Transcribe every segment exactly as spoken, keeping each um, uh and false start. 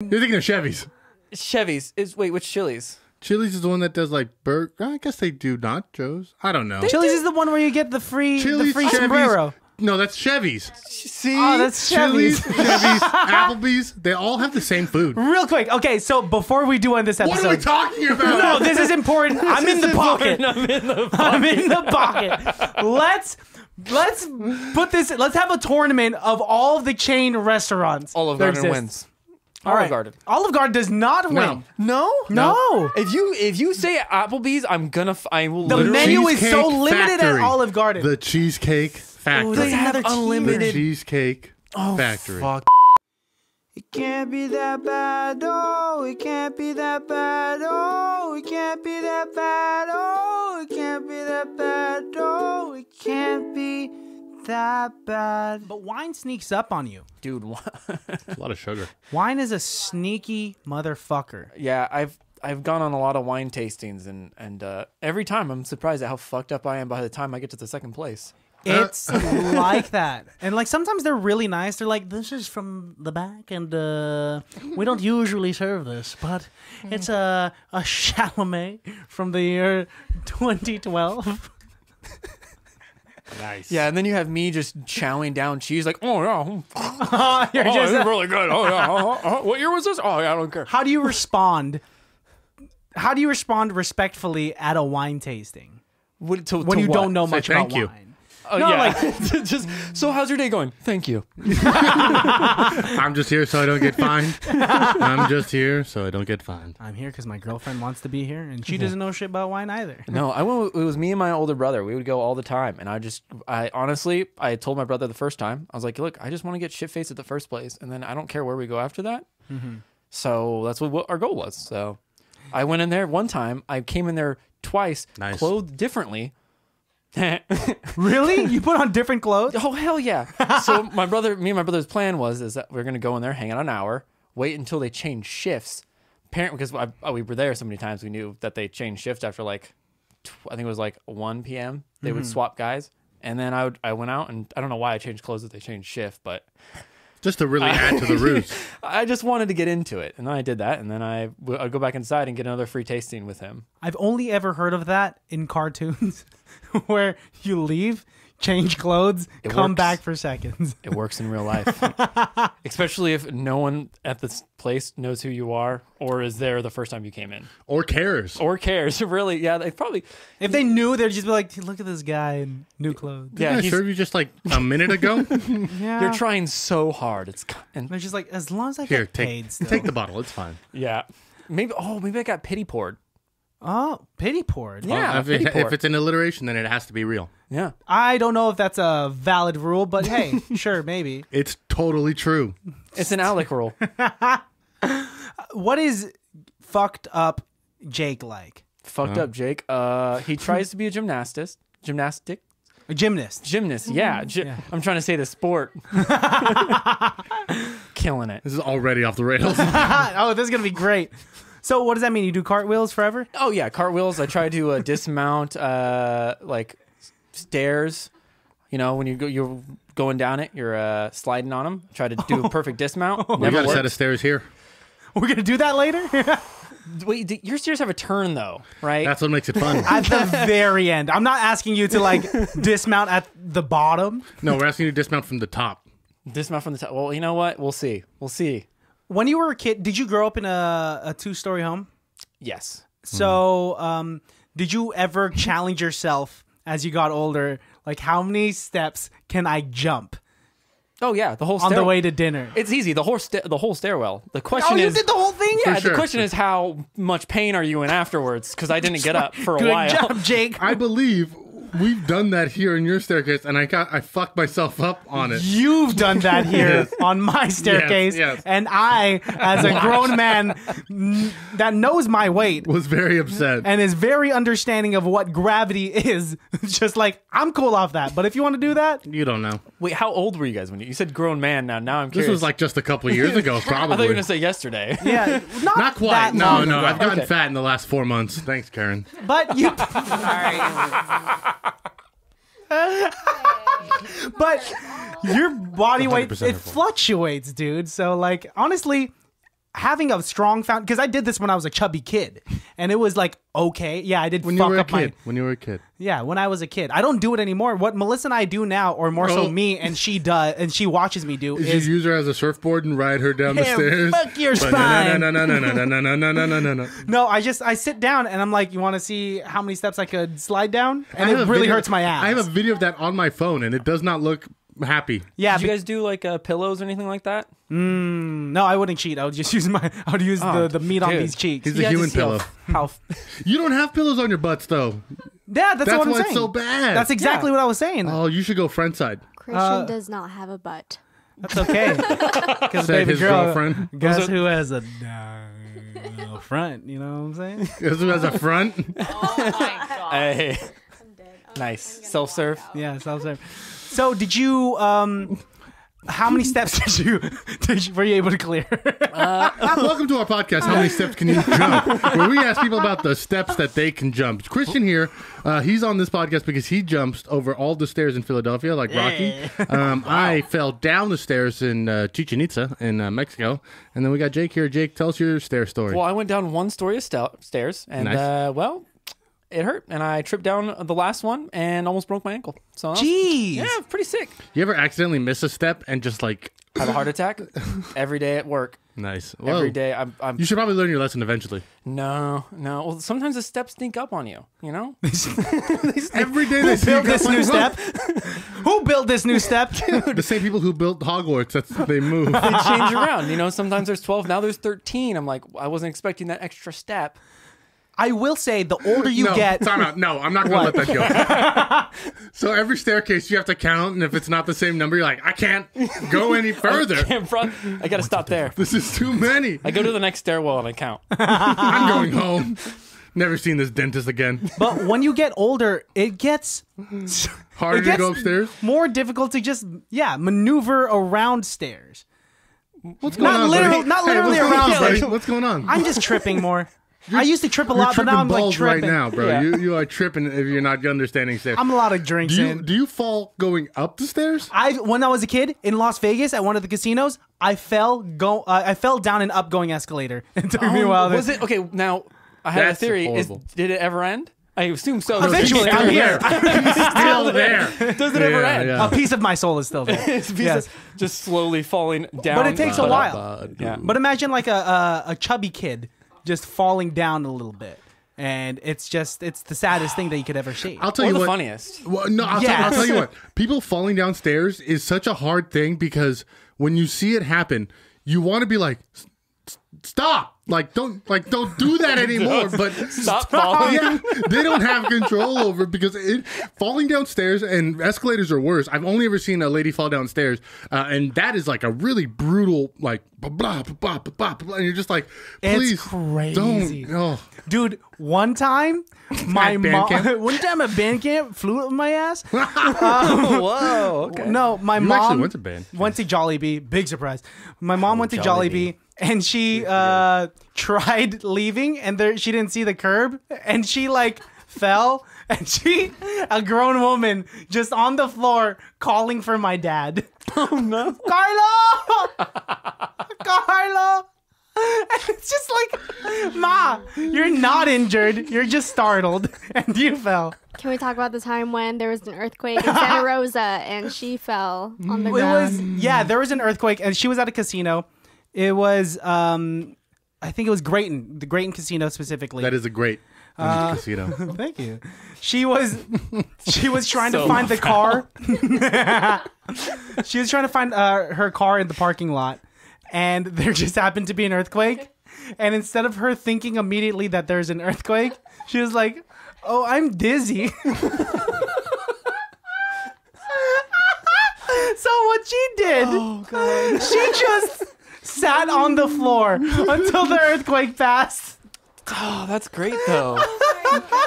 You're thinking of Chevy's. Chevy's is wait, which Chili's? Chili's is the one that does like burger. I guess they do nachos. I don't know. They Chili's do. Is the one where you get the free Chili's, the free Chevy's, sombrero. No, that's Chevy's. See, oh, that's Chevy's. Chili's, Chevy's, Applebee's. They all have the same food. Real quick, okay. So before we do on this episode, what are we talking about? No, this is important. I'm in the pocket. I'm in the pocket. I'm in the pocket. Let's. Let's put this. Let's have a tournament of all of the chain restaurants. Olive Garden exists. wins. All Olive right. Garden. Olive Garden does not win. No. No. No. If you if you say Applebee's, I'm gonna. F I will. The menu is so limited Factory. at Olive Garden. The Cheesecake Factory. Ooh, they have unlimited the Cheesecake oh, Factory. Fuck. It can't be that bad, oh, it can't be that bad, oh, it can't be that bad, oh, it can't be that bad, oh, it can't be that bad. But wine sneaks up on you. Dude, a lot of sugar. Wine is a sneaky motherfucker. Yeah, I've I've gone on a lot of wine tastings, and, and uh, every time I'm surprised at how fucked up I am by the time I get to the second place. It's like that. And like sometimes they're really nice. They're like, this is from the back, and uh, we don't usually serve this, but it's a, a Chalamet from the year twenty twelve. Nice. Yeah, and then you have me just chowing down cheese like, oh, yeah. oh, You're oh just this is really good. Oh, yeah. Oh, oh. What year was this? Oh, yeah, I don't care. How do you respond? How do you respond respectfully at a wine tasting? What, to, when to you what? don't know Say much thank about you. wine? Oh, no, yeah. Like, just, so how's your day going? Thank you. I'm just here so I don't get fined. I'm just here so I don't get fined. I'm here because my girlfriend wants to be here, and she doesn't know shit about wine either. No, I went, it was me and my older brother. We would go all the time, and I just, I honestly, I told my brother the first time, I was like, look, I just want to get shit-faced at the first place, and then I don't care where we go after that. Mm-hmm. So that's what, what our goal was. So I went in there one time. I came in there twice, nice. clothed differently. Really? You put on different clothes? Oh, hell yeah. So my brother, me and my brother's plan was is that we we're going to go in there, hang out an hour, wait until they change shifts. Apparently, because I, oh, we were there so many times, we knew that they changed shifts after like, I think it was like one P M They mm-hmm. would swap guys. And then I would, I went out, and I don't know why I changed clothes if they changed shift, but... Just to really I, add to the roots. I just wanted to get into it, and then I did that, and then I I'd go back inside and get another free tasting with him. I've only ever heard of that in cartoons, where you leave, change clothes, it come works. back for seconds. It works in real life, especially if no one at this place knows who you are, or is there the first time you came in, or cares, or cares. Really, yeah, they probably. If they knew, they'd just be like, hey, "Look at this guy in new clothes." Didn't yeah, I served you just like a minute ago. Yeah, you're trying so hard. It's and they're just like, as long as I Here, get take, paid. Still. Take the bottle. It's fine. Yeah, maybe. Oh, maybe I got pity poured. Oh, pity poured. Yeah, oh, if, pity it, poured. if it's an alliteration, then it has to be real. Yeah, I don't know if that's a valid rule, but hey, sure, maybe. It's totally true. It's an Alec rule. What is fucked up Jake like? Fucked uh. up Jake. Uh, he tries to be a gymnastist. Gymnastic. A gymnast. Gymnast. Yeah. Gy yeah. I'm trying to say the sport. Killing it. This is already off the rails. Oh, this is gonna be great. So what does that mean? You do cartwheels forever? Oh, yeah. Cartwheels. I try to uh, dismount, uh, like, stairs. You know, when you go, you're going down it, you're uh, sliding on them. Try to do a perfect dismount. Never we got a worked. set of stairs here. We're going to do that later? Wait, your stairs have a turn, though, right? That's what makes it fun. At the very end. I'm not asking you to, like, dismount at the bottom. No, we're asking you to dismount from the top. Dismount from the top. Well, you know what? We'll see. We'll see. When you were a kid, did you grow up in a, a two-story home? Yes. So um, did you ever challenge yourself as you got older? Like, how many steps can I jump? Oh, yeah. The whole stair- On the way to dinner. It's easy. The whole, sta the whole stairwell. The question oh, is... Oh, you did the whole thing? Yeah. Sure. The question is how much pain are you in afterwards? Because I didn't get up for a Good while. Good job, Jake. I believe... We've done that here in your staircase, and I got I fucked myself up on it. You've done that here yes. on my staircase, yes, yes. and I, as a grown man that knows my weight, was very upset and is very understanding of what gravity is. Just like, I'm cool off that, but if you want to do that, you don't know. Wait, how old were you guys when you, you said grown man? Now, now I'm curious. This was like just a couple of years ago, probably. I thought you were gonna say yesterday. Yeah, not, not quite. No, no, ago. I've gotten okay. fat in the last four months. Thanks, Karen. But you. Sorry. But your body weight, it fluctuates, dude. So like, honestly, having a strong found, because I did this when I was a chubby kid, and it was like, okay, yeah, I did when fuck you were up a kid. My, when you were a kid. Yeah, when I was a kid. I don't do it anymore. What Melissa and I do now, or more oh. so me and she does, and she watches me do, is, is you use her as a surfboard and ride her down hey, the stairs. Fuck your spine. No, no, no, no, no, no, no, no, no, no, no, no. No, I just I sit down and I'm like, you want to see how many steps I could slide down, and it really video, hurts my ass. I have a video of that on my phone, and it does not look happy. Yeah. Did you guys do like uh, pillows or anything like that? Mm, no, I wouldn't cheat. I would just use my. I would use oh, the the meat dude. on these cheeks. He's you a human pillow. How you don't have pillows on your butts though. Yeah, that's, that's what I'm why saying. It's so bad. That's exactly yeah. what I was saying. Oh, you should go friend side. Christian uh, does not have a butt. That's okay. Because baby his girl, girlfriend. Guess who has a uh, front? You know what I'm saying? Guess who has a front? Oh my god. Hey. I'm dead. Oh, nice. I'm self serve. Yeah, self serve. So did you, um, how many steps did you, did you, were you able to clear? Uh, Welcome to our podcast, How Many Steps Can You Jump? Where we ask people about the steps that they can jump. Christian here, uh, he's on this podcast because he jumps over all the stairs in Philadelphia, like Rocky. Um, wow. I fell down the stairs in uh, Chichen Itza in uh, Mexico. And then we got Jake here. Jake, tell us your stair story. Well, I went down one story of st stairs and, nice. uh, well... It hurt, and I tripped down the last one and almost broke my ankle. So, jeez. Yeah, pretty sick. You ever accidentally miss a step and just, like... have a heart attack? Every day at work. Nice. Whoa. Every day. I'm, I'm... You should probably learn your lesson eventually. No, no. Well, sometimes the steps sneak up on you, you know? Every day they sneak up on you. Who built this new step? Who built this new step? The same people who built Hogwarts. That's they move. They change around. You know, sometimes there's twelve. Now there's thirteen. I'm like, I wasn't expecting that extra step. I will say, the older you no, get... Time out. No, I'm not going to let that go. So every staircase, you have to count, and if it's not the same number, you're like, I can't go any further. I, I got to stop there. This is too many. I go to the next stairwell, and I count. I'm going home. Never seen this dentist again. But when you get older, it gets... harder it gets to go upstairs? More difficult to just, yeah, maneuver around stairs. What's going not on, literal, Not literally hey, what's around, going on, buddy? What's going on? I'm just tripping more. You're, I used to trip a lot, but now I'm like tripping. Right now, bro. Yeah. You, you are tripping if you're not understanding stairs. I'm a lot of drinks do you, in. Do you fall going up the stairs? I when I was a kid in Las Vegas at one of the casinos, I fell go uh, I fell down an upgoing escalator. It took oh, me a while. Was it okay? Now I had That's a theory. Is, did it ever end? I assume so. Eventually, I'm here. Still there. Does it yeah, ever end? Yeah. A piece of my soul is still there. It's yes. of, just slowly falling down. But it takes uh, a while. Uh, yeah. But imagine like a a, a chubby kid. Just falling down a little bit, and it's just it's the saddest thing that you could ever see. I'll tell or you the what, funniest. Well, no, I'll, yes. tell, I'll tell you what. People falling downstairs is such a hard thing because when you see it happen, you want to be like, stop, like don't, like don't do that anymore. But stop falling. Yeah, they don't have control over it because it falling downstairs and escalators are worse. I've only ever seen a lady fall downstairs, uh, and that is like a really brutal like. Blah, blah, blah, blah, blah, and you're just like, please, it's crazy. Don't. Oh. Dude, one time, my mom, one time at band camp, flew up my ass. um, Whoa. Okay. No, my you mom went to band. Went to Jollibee. Big surprise. My mom oh, went to Jollibee, Jollibee and she uh, tried leaving, and there, she didn't see the curb, and she like fell. And she, a grown woman, just on the floor calling for my dad. Oh no, Carlo! Carlo! And it's just like, Ma, you're not injured. You're just startled, and you fell. Can we talk about the time when there was an earthquake in Santa Rosa and she fell on the it ground? Was, yeah, there was an earthquake, and she was at a casino. It was, um, I think it was Grayton, the Grayton Casino specifically. That is a great. Uh, casino. Thank you. She was she was trying so to find the car. She was trying to find uh, her car in the parking lot, and there just happened to be an earthquake. And instead of her thinking immediately that there's an earthquake, she was like, "Oh, I'm dizzy." So what she did, oh, God. She just sat on the floor until the earthquake passed. Oh, that's great though.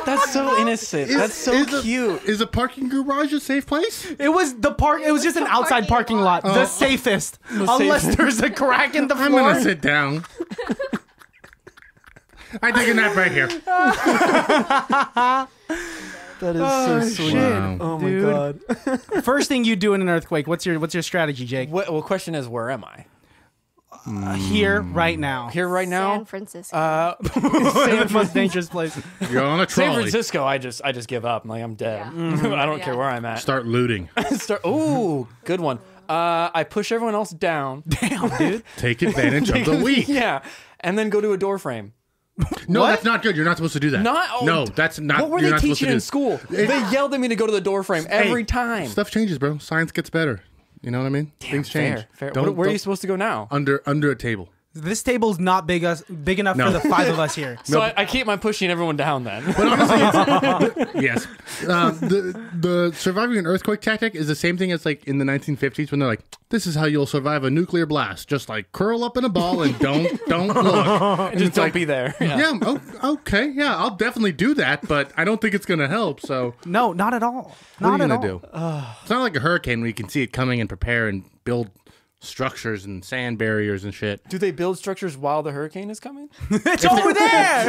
That's so innocent. Is, that's so is cute. A, is a parking garage a safe place? It was the park. It was just an outside parking lot, lot. Oh. The safest, the unless safe. There's a crack in the floor. I'm gonna sit down. I take a nap right here. That is oh, so sweet. Wow. Oh my Dude. God. First thing you do in an earthquake. What's your What's your strategy, Jake? What, well, question is, where am I? mm. here right now. Here right now? San Francisco. Uh, San most dangerous place. You're on a trolley. San Francisco, I just I just give up. I'm like, I'm dead. Yeah. Mm-hmm. I don't yeah. care where I'm at. Start looting. Start. Ooh, good one. Uh, I push everyone else down. Damn, dude. Take advantage of the weak. Yeah. And then go to a door frame. No, what? That's not good. You're not supposed to do that. Not, oh, no, that's not. What were they teaching in school? It, they yelled at me to go to the door frame every hey, time. Stuff changes, bro. Science gets better. You know what I mean? Damn, Things fair, change. Fair. Don't, Where don't, are you supposed to go now? Under under a table. This table's not big us big enough no. for the five of us here. So no, I, I keep my pushing everyone down then. But honestly, it's, yes, uh, the the surviving an earthquake tactic is the same thing as like in the nineteen fifties when they're like, "This is how you'll survive a nuclear blast: just like curl up in a ball and don't don't look, and, and just don't like, be there." Yeah, yeah oh, okay, yeah, I'll definitely do that, but I don't think it's gonna help. So no, not at all. Not what are you gonna all. do? Uh, it's not like a hurricane where you can see it coming and prepare and build structures and sand barriers and shit. Do they build structures while the hurricane is coming? It's over there!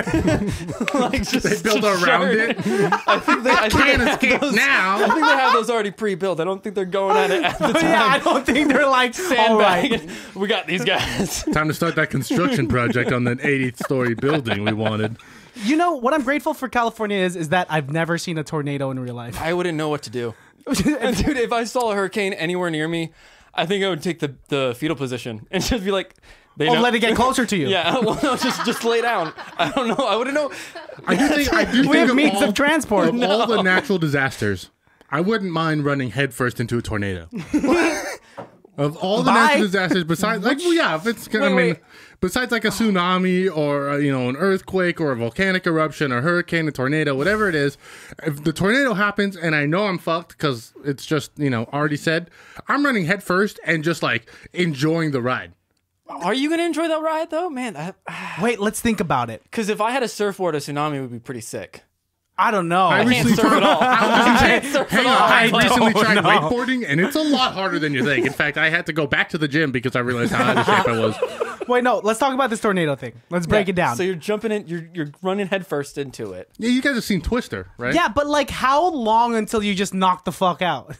Like just, they build just around it? I think they I can't escape now. I think they have those already pre-built. I don't think they're going at it at the time. Yeah, I don't think they're like sandbagging. Right. We got these guys. Time to start that construction project on that eightieth story building we wanted. You know, what I'm grateful for California is, is that I've never seen a tornado in real life. I wouldn't know what to do. Dude, if I saw a hurricane anywhere near me, I think I would take the, the fetal position and just be like, they oh, know. let it get closer to you. Yeah, well, no, just just lay down. I don't know. I wouldn't know. I do think I do we think have of means all, of transport. Of no. all the natural disasters, I wouldn't mind running headfirst into a tornado. Of all the Bye. natural disasters, besides like well, yeah, if it's wait, I mean, wait. besides like a tsunami or uh, you know an earthquake or a volcanic eruption or hurricane, a tornado, whatever it is, if the tornado happens and I know I'm fucked because it's just you know already said, I'm running head first and just like enjoying the ride. Are you gonna enjoy that ride though, man? I, wait, let's think about it. Because if I had a surfboard, a tsunami would be pretty sick. I don't know. I, I can't surf at all. I, I, can't surf hang at all. I like, recently oh, tried no. wakeboarding, and it's a lot harder than you think. In fact, I had to go back to the gym because I realized how out of shape I was. Wait, no. Let's talk about this tornado thing. Let's break yeah. it down. So you're jumping in. You're you're running headfirst into it. Yeah, you guys have seen Twister, right? Yeah, but like, how long until you just knock the fuck out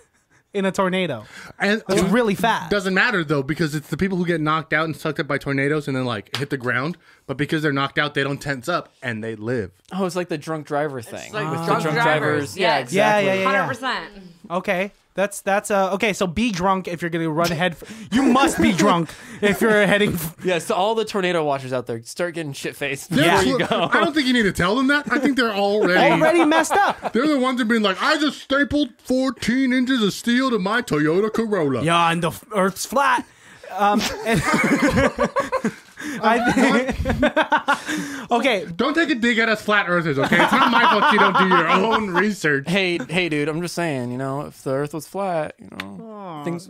in a tornado? And it's really fast. Doesn't matter though, because it's the people who get knocked out and sucked up by tornadoes and then like hit the ground. But because they're knocked out, they don't tense up and they live. Oh, it's like the drunk driver thing. It's like oh. the drunk, drunk drivers. drivers. Yeah, exactly. Yeah, yeah, yeah, yeah. one hundred percent. Okay. That's, that's, uh, okay. So be drunk if you're going to run ahead. You must be drunk if you're heading. Yeah. So all the tornado watchers out there, start getting shit faced. Yeah. There you go. I don't think you need to tell them that. I think they're already, already messed up. They're the ones that have been like, I just stapled fourteen inches of steel to my Toyota Corolla. Yeah. And the earth's flat. Um, and I think okay. Don't take a dig at us flat earthers, okay? It's not my fault you don't do your own research. Hey, hey, dude, I'm just saying, you know, if the earth was flat, you know, Aww. things...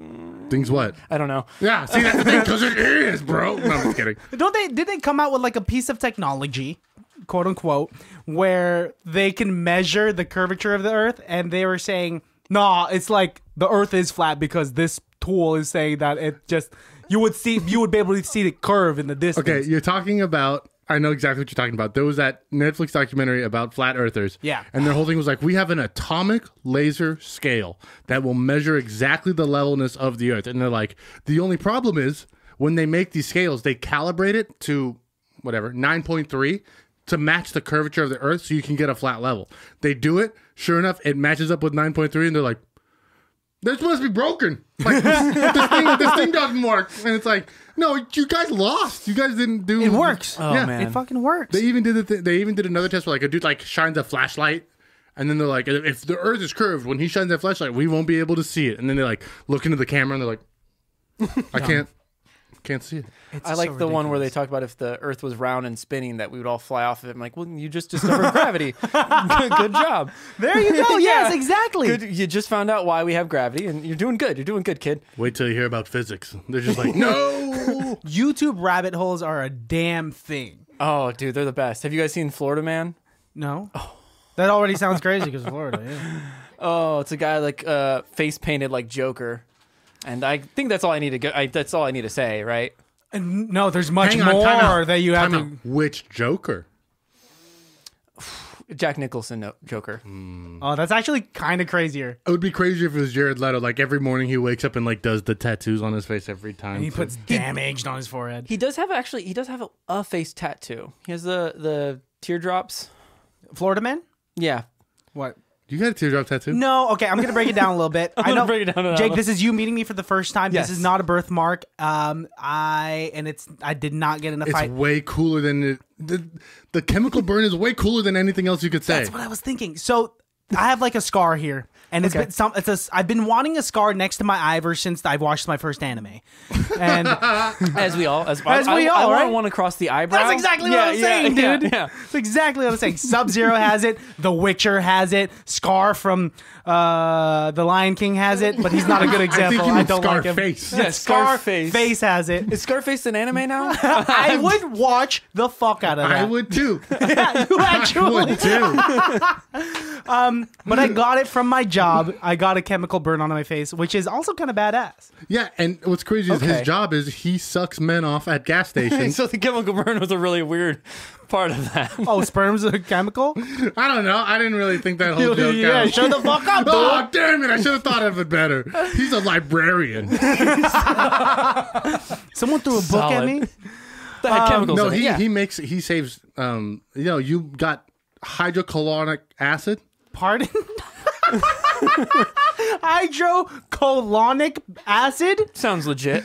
Things what? I don't know. Yeah, see, that's the thing, because it is, bro. No, I'm just kidding. Don't they, did they come out with, like, a piece of technology, quote-unquote, where they can measure the curvature of the earth, and they were saying, nah, it's like, the earth is flat because this tool is saying that it just... You would see, you would be able to see the curve in the distance. Okay, you're talking about, I know exactly what you're talking about. There was that Netflix documentary about flat earthers. Yeah. And their whole thing was like, we have an atomic laser scale that will measure exactly the levelness of the earth. And they're like, the only problem is when they make these scales, they calibrate it to whatever, nine point three to match the curvature of the earth so you can get a flat level. They do it. Sure enough, it matches up with nine point three and they're like, this must be broken. Like this, this, thing, this thing doesn't work. And it's like, no, you guys lost. You guys didn't do. It works. Oh yeah. man, it fucking works. They even did the th they even did another test where like a dude like shines a flashlight, and then they're like, if the Earth is curved, when he shines that flashlight, we won't be able to see it. And then they like look into the camera and they're like, I can't, can't see it. It's I like so the ridiculous. one where they talk about if the Earth was round and spinning, that we would all fly off of it. I'm like, well, you just discovered gravity. Good, good job. There you go. Yeah. Yes, exactly. Good. You just found out why we have gravity, and you're doing good. You're doing good, kid. Wait till you hear about physics. They're just like, no. YouTube rabbit holes are a damn thing. Oh, dude, they're the best. Have you guys seen Florida Man? No. Oh. That already sounds crazy because Florida. Yeah. Oh, it's a guy like uh, face painted like Joker. And I think that's all I need to go. I, that's all I need to say, right? And no, there's much Hang on, more that you have. To... Which Joker? Jack Nicholson Joker. Mm. Oh, that's actually kind of crazier. It would be crazier if it was Jared Leto. Like every morning he wakes up and like does the tattoos on his face every time. And he puts he, damaged on his forehead. He does have actually. He does have a, a face tattoo. He has the the teardrops. Florida Man. Yeah. What? You got a teardrop tattoo? No. Okay, I'm gonna break it down a little bit. I'm I know. Break it down Jake, this is you meeting me for the first time. Yes. This is not a birthmark. Um, I and it's I did not get in a fight. It's way cooler than it, the the chemical burn is way cooler than anything else you could say. That's what I was thinking. So I have like a scar here, and it's okay. been some. It's a. I've been wanting a scar next to my eye ever since I watched my first anime. And as we all, as, as I, we I, all, I right? want to cross the eyebrow. That's exactly yeah, what I'm yeah, saying, yeah, dude. Yeah, yeah. That's exactly what I'm saying. Sub-Zero has it. The Witcher has it. Scar from uh, The Lion King has it, but he's not a good example. I, think you I don't Scarface. Like him. Yeah, yeah, Scarface. Scarface has it. Is Scarface an anime now? I would watch the fuck out of that. I would too. Yeah, you actually I would too. um. But I got it from my job. I got a chemical burn on my face, which is also kind of badass. Yeah, and what's crazy is okay. his job is he sucks men off at gas stations. So the chemical burn was a really weird part of that. Oh, sperm's a chemical? I don't know. I didn't really think that whole joke yeah, out. Yeah, shut the fuck up, dude. Oh, damn it. I should have thought of it better. He's a librarian. Someone threw a Solid. book at me? That had um, chemicals no, in he, it. Yeah. he makes, he saves, um, you know, you got hydrochloric acid. Pardon? Hydrocolonic acid? Sounds legit.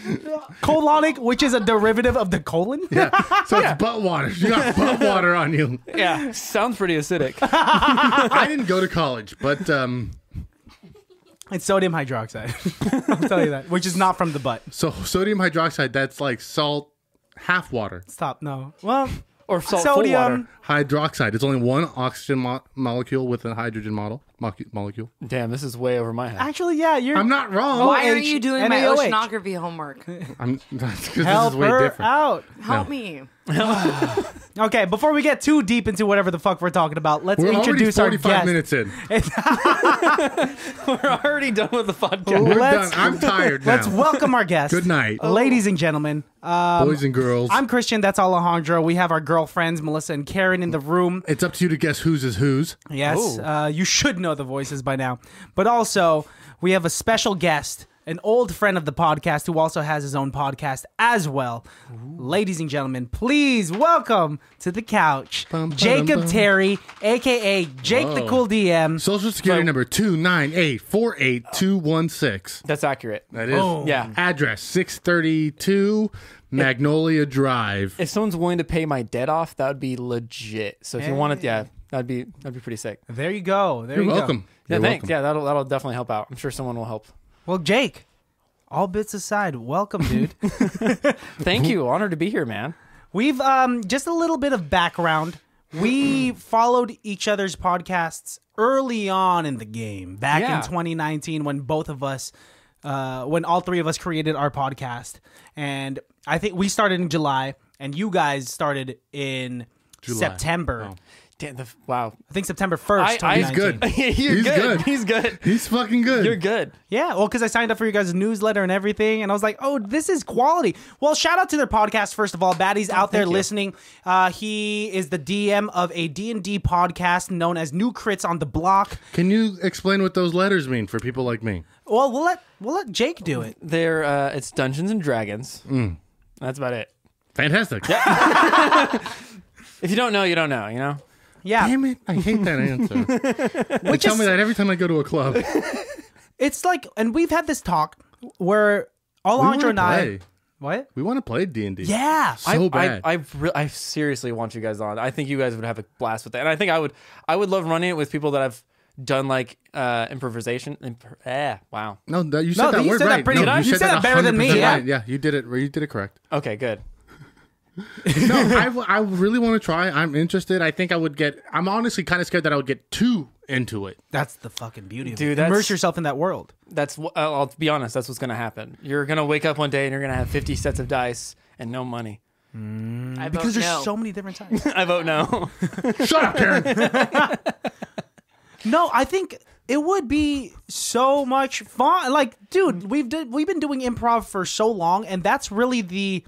Colonic, which is a derivative of the colon? Yeah. So yeah. it's butt water. You got butt water on you. Yeah. Sounds pretty acidic. I didn't go to college, but... Um... It's sodium hydroxide. I'll tell you that. Which is not from the butt. So sodium hydroxide, that's like salt, half water. Stop. No. Well... Or salt sodium water. Hydroxide. It's only one oxygen mo molecule with a hydrogen model mo molecule. Damn, this is way over my head. Actually, yeah, you're. I'm not wrong. Why are you doing my oceanography homework? I'm. That's because this is way different. Help her out. Help me. Okay, before we get too deep into whatever the fuck we're talking about, let's we're introduce our guest. We're already forty-five minutes in. We're already done with the podcast. We're let's, done. I'm tired now. Let's welcome our guest. Good night. Ladies and gentlemen. Um, Boys and girls. I'm Christian. That's Alejandro. We have our girlfriends, Melissa and Karen, in the room. It's up to you to guess whose is whose. Yes. Uh, you should know the voices by now. But also, we have a special guest. An old friend of the podcast who also has his own podcast as well. Ooh. Ladies and gentlemen, please welcome to the couch, bum, bum, Jacob bum. Terry, a k a. Jake Whoa. the Cool D M. Social security so, number two nine eight four eight two one six. That's accurate. That is. Oh. Yeah. Address six thirty-two Magnolia if, Drive. If someone's willing to pay my debt off, that would be legit. So if hey. you want it, yeah, that'd be, that'd be pretty sick. There you go. There You're you welcome. go. Yeah, You're thanks. welcome. Yeah, that'll, that'll definitely help out. I'm sure someone will help. Well, Jake, all bits aside, welcome, dude. Thank you. Honored to be here, man. We've um, just a little bit of background. We followed each other's podcasts early on in the game, back yeah. in twenty nineteen when both of us, uh, when all three of us created our podcast. And I think we started in July, and you guys started in July. September. Oh. Damn the, wow. I think September first, I, I, he's good. You're he's good. good. He's good. He's fucking good. You're good. Yeah, well, because I signed up for your guys' newsletter and everything, and I was like, oh, this is quality. Well, shout out to their podcast, first of all. Baddie's oh, out there you. listening. Uh, he is the D M of a D and D podcast known as New Crits on the Block. Can you explain what those letters mean for people like me? Well, we'll let, we'll let Jake do it. They're, uh, it's Dungeons and Dragons. Mm. That's about it. Fantastic. Yeah. If you don't know, you don't know, you know? Yeah. Damn it, I hate that answer. They Which tell is, me that every time I go to a club. It's like, and we've had this talk where Alejandro and I... What? We want to play D and D. Yeah. So I, bad. I, I, re I seriously want you guys on. I think you guys would have a blast with that. And I think I would I would love running it with people that I've done like uh, improvisation. Impro eh, wow. No, no, you said no, that you word said right. That no, you, you said, said that better than me. Yeah. Right. yeah, you did it You did it correct. Okay, good. No, I, I really want to try. I'm interested. I think I would get... I'm honestly kind of scared that I would get too into it. That's the fucking beauty of Dude, it. Immerse yourself in that world. That's. I'll, I'll be honest. That's what's going to happen. You're going to wake up one day and you're going to have fifty sets of dice and no money. Mm, I because there's no. so many different types. I vote no. Shut up, Karen. No, I think... It would be so much fun. Like, dude, we've, did, we've been doing improv for so long, and that's really the...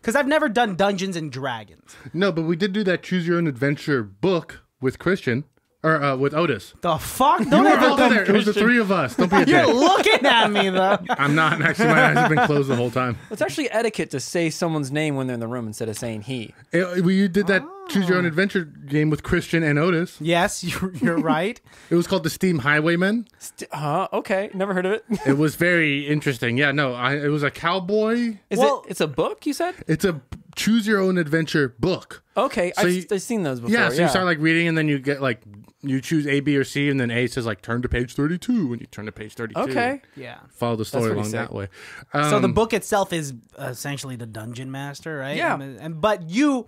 Because I've never done Dungeons and Dragons. No, but we did do that Choose Your Own Adventure book with Christian. or uh, with Otis. The fuck? Don't you were all there. Christian. It was the three of us. Don't be a dick. You're looking at me though. I'm not. Actually, my eyes have been closed the whole time. It's actually etiquette to say someone's name when they're in the room instead of saying he. It, well, you did that oh. choose your own adventure game with Christian and Otis. Yes, you're, you're right. It was called the Steam Highwaymen. St uh, okay, never heard of it. It was very interesting. Yeah, no, I, it was a cowboy. Is well, it? It's a book. You said it's a. Choose your own adventure book. Okay, so I've, you, I've seen those before. Yeah, so yeah. you start like reading, and then you get like you choose A, B, or C, and then A says like turn to page thirty-two, and you turn to page thirty-two. Okay, yeah. Follow the story along sick. that way. Um, so the book itself is essentially the Dungeon Master, right? Yeah. And, and but you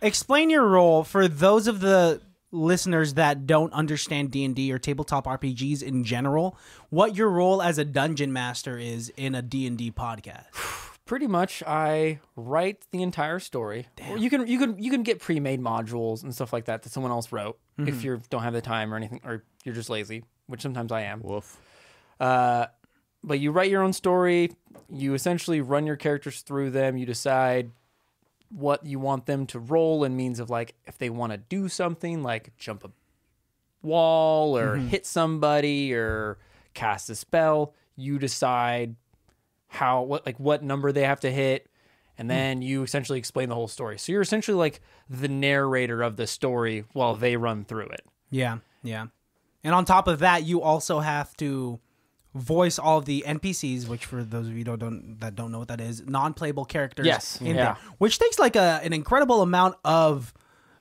explain your role for those of the listeners that don't understand D and D or tabletop R P Gs in general. What your role as a Dungeon Master is in a D and D podcast. Pretty much, I write the entire story. Damn. You can you can you can get pre-made modules and stuff like that that someone else wrote mm-hmm. if you don't have the time or anything, or you're just lazy, which sometimes I am. Woof. Uh, but you write your own story. You essentially run your characters through them. You decide what you want them to roll in means of like if they want to do something like jump a wall or mm-hmm. hit somebody or cast a spell. You decide. How what like what number they have to hit, and then mm. you essentially explain the whole story. So you're essentially like the narrator of the story while they run through it. Yeah, yeah. And on top of that, you also have to voice all the N P Cs, which for those of you don't, don't that don't know what that is, non-playable characters. Yes, in yeah. there, which takes like a an incredible amount of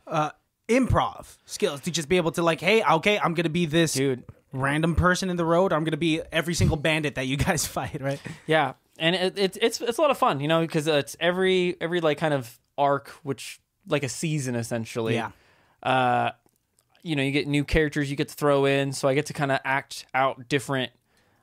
uh, improv skills to just be able to like, hey, okay, I'm gonna be this dude. Random person in the road. I'm gonna be every single bandit that you guys fight, right? Yeah. And it, it, it's it's a lot of fun, you know, because it's every every like kind of arc, which like a season essentially. Yeah. Uh, you know, you get new characters you get to throw in, so I get to kind of act out different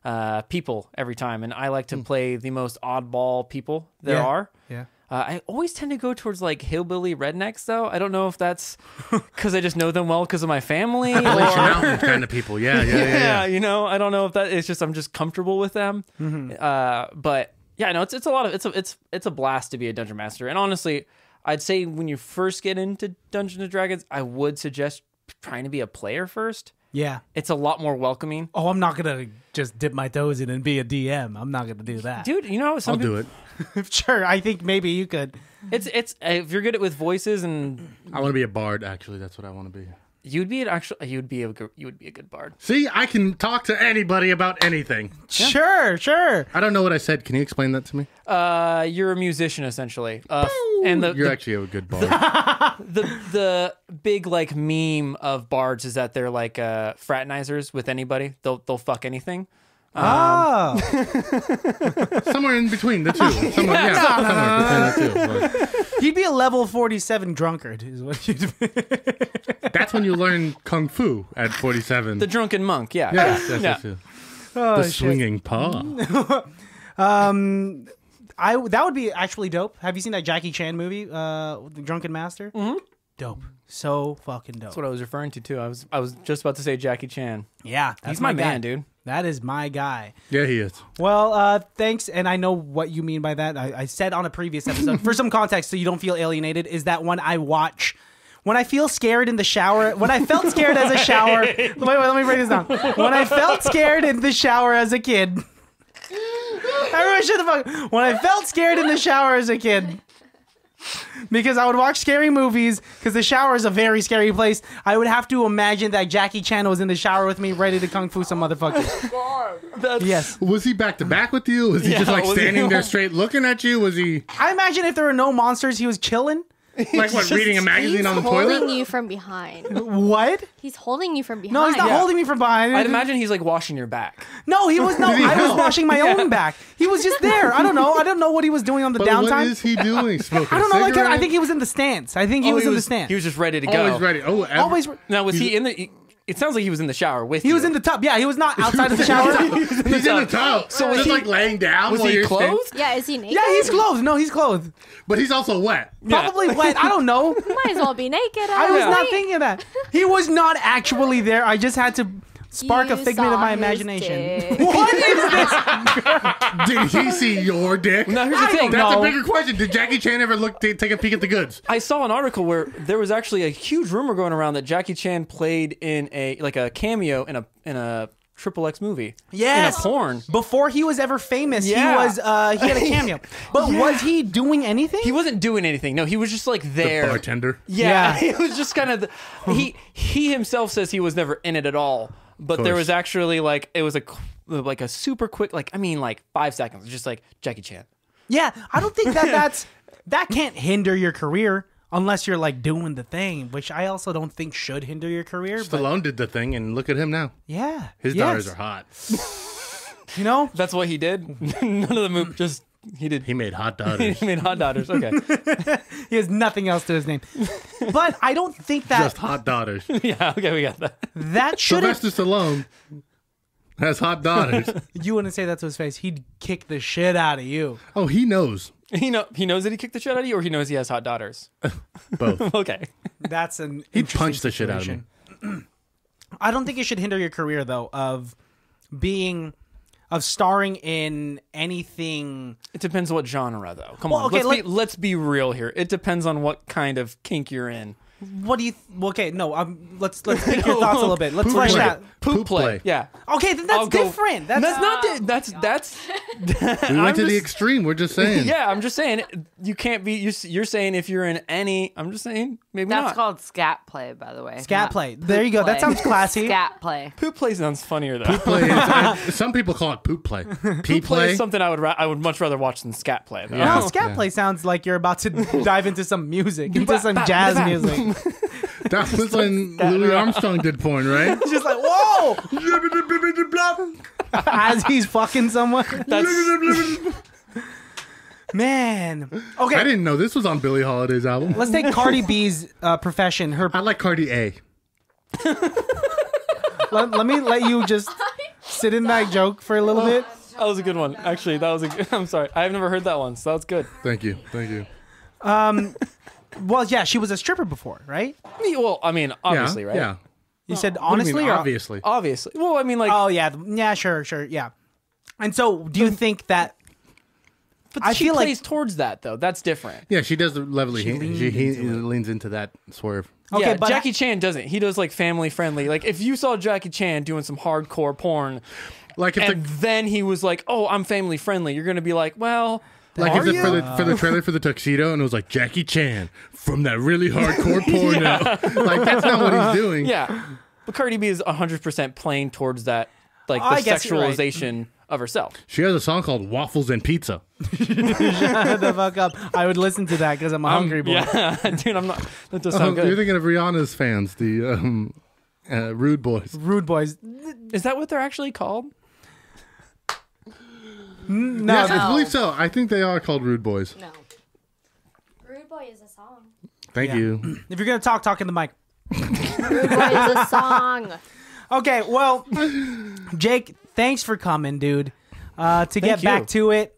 uh, people every time, and I like to mm. play the most oddball people there yeah. are. Yeah. Uh, I always tend to go towards like hillbilly rednecks, though. I don't know if that's because I just know them well because of my family. Appalachian Mountain kind of people, yeah, yeah, yeah, yeah, yeah. You know, I don't know if that. It's just I'm just comfortable with them. Mm-hmm. uh, but yeah, no, it's it's a lot of it's a, it's it's a blast to be a Dungeon Master. And honestly, I'd say when you first get into Dungeons and Dragons, I would suggest trying to be a player first. Yeah, it's a lot more welcoming. Oh, I'm not gonna just dip my toes in and be a D M. I'm not gonna do that, dude. You know, some I'll do it. Sure, I think maybe you could. It's it's if you're good at with voices and I want to be a bard. Actually, that's what I want to be. You'd be an actual. You'd be a you would be a good bard. See, I can talk to anybody about anything. Yeah. Sure, sure. I don't know what I said. Can you explain that to me? Uh, you're a musician essentially, uh, and the, you're the, actually a good bard. The, the the big like meme of bards is that they're like uh, fraternizers with anybody. They'll they'll fuck anything. Um, oh. Somewhere in between the two. Somewhere, yeah, yeah, no, somewhere no. between the two. He'd be a level forty-seven drunkard is what you'd be. That's when you learn Kung Fu at forty-seven. The drunken monk, yeah. Yes, yes, yes, yes, yes. Oh, the shit. Swinging paw. um, I, that would be actually dope. Have you seen that Jackie Chan movie, uh, The Drunken Master? Mm-hmm. Dope. So fucking dope. That's what I was referring to, too. I was, I was just about to say Jackie Chan. Yeah. That's He's my, my man, dude. That is my guy. Yeah, he is. Well, uh, thanks, and I know what you mean by that. I, I said on a previous episode, for some context so you don't feel alienated, is that when I watch, when I feel scared in the shower, when I felt scared as a shower, wait, wait, let me break this down. When I felt scared in the shower as a kid, everyone shut the fuck. When I felt scared in the shower as a kid, because I would watch scary movies because the shower is a very scary place. I would have to imagine that Jackie Chan was in the shower with me ready to kung fu some motherfuckers. Oh my God. Yes. Was he back to back with you? Was he yeah, just like standing he... there straight looking at you? Was he? I imagine if there were no monsters, he was chilling. Like what, reading a magazine on the toilet? He's holding you from behind. What? He's holding you from behind. No, he's not yeah. holding me from behind. I'd imagine he's like washing your back. No, he was no. He I help? was washing my yeah. own back. He was just there. I don't know. I don't know what he was doing on the but downtime. What is he doing? Smoking I don't know. Like that. I think he was in the stance. I think he oh, was he in was, the stance. He was just ready to go. Always ready. Oh, ever. always. Re now was he in the? He, It sounds like he was in the shower with he you. He was in the tub. Yeah, he was not outside of the shower. he was in the he's tub. in the tub. So just he, like laying down. Was he clothed? Staying? Yeah, is he naked? Yeah, he's clothed. No, he's clothed. But he's also wet. Probably yeah. wet. I don't know. Might as well be naked. I, I was know. not thinking of that. He was not actually there. I just had to Spark you a figment of my imagination. What is this? Did he see your dick? No, here's the thing. That's no. a bigger question. Did Jackie Chan ever look to take a peek at the goods? I saw an article where there was actually a huge rumor going around that Jackie Chan played in a like a cameo in a in a Triple X movie. Yes. In a porn. Before he was ever famous, yeah. he was uh he had a cameo. But yeah. was he doing anything? He wasn't doing anything. No, he was just like there. The bartender. Yeah. yeah. It was just kind of the, he he himself says he was never in it at all. But there was actually like it was a like a super quick like I mean like five seconds just like Jackie Chan. Yeah, I don't think that that's that can't hinder your career. Unless you're like doing the thing, which I also don't think should hinder your career. Stallone but... did the thing, and look at him now. Yeah, his yes. daughters are hot. You know, that's what he did. None of the move. Just he did. He made hot daughters. He made hot daughters. Okay. He has nothing else to his name. But I don't think that just hot daughters. Yeah. Okay, we got that. That should Sylvester Stallone has hot daughters. You wouldn't say that to his face. He'd kick the shit out of you. Oh, he knows. He know he knows that he kicked the shit out of you, or he knows he has hot daughters. Both. Okay, that's an. He punched the shit out of me. I don't think it should hinder your career though of being of starring in anything. It depends what genre though. Come well, on, okay, let's, let, be, let's be real here. It depends on what kind of kink you're in. What do you? Okay, no. Um, let's let's pick your thoughts a little bit. Let's flesh out. Poop, Poop play. play. Yeah. Okay, then that's go, different. That's, that's uh, not. Di that's God. that's. We went I'm to just, the extreme. We're just saying. Yeah, I'm just saying. You can't be. You're, you're saying if you're in any. I'm just saying. Maybe that's not. That's called scat play, by the way. Scat play. There you go. Play. That sounds classy. Scat play. Poop play sounds funnier though. Poop play. Is, some people call it poop play. Poop play, play is something I would. Ra I would much rather watch than scat play. Though. Yeah. No, scat yeah. play sounds like you're about to dive into some music, into some jazz music. That was when Louis Armstrong did porn, right? Just like, whoa! As he's fucking someone. Man. Okay. I didn't know this was on Billie Holiday's album. Let's take Cardi B's uh, profession. Her. I like Cardi A. let, let me let you just sit in that joke for a little bit. That was a good one. Actually, that was a good... I'm sorry. I've never heard that one, so that's good. Thank you. Thank you. Um... Well, yeah, she was a stripper before, right? Well, I mean, obviously, yeah, right? Yeah. You well, said honestly you mean, or obviously? Obviously. Well, I mean, like... Oh, yeah. Yeah, sure, sure, yeah. And so, do you think that... But I she feel plays like... towards that, though. That's different. Yeah, she does the lovely... She, he, she he, into leans into that swerve. Okay, yeah, but Jackie I... Chan doesn't. He does, like, family-friendly. Like, if you saw Jackie Chan doing some hardcore porn, like if and the... then he was like, oh, I'm family-friendly, you're going to be like, well... Like if the, for, the, for the trailer for the tuxedo, and it was like Jackie Chan from that really hardcore porno. Yeah. Like that's not what he's doing. Yeah, but Cardi B is one hundred percent playing towards that, like oh, the sexualization right. of herself. She has a song called "Waffles and Pizza." Shut the fuck up! I would listen to that because I'm a um, hungry boy. Yeah, dude, I'm not. That does sound um, good. You're thinking of Rihanna's fans, the um, uh, Rude Boys. Rude Boys. Is that what they're actually called? No, yes, no, I believe so. I think they are called Rude Boys. No, Rude Boy is a song. Thank yeah. you. If you're gonna talk, talk in the mic. Rude Boy is a song. Okay, well, Jake, thanks for coming, dude. Uh, to Thank get you. back to it,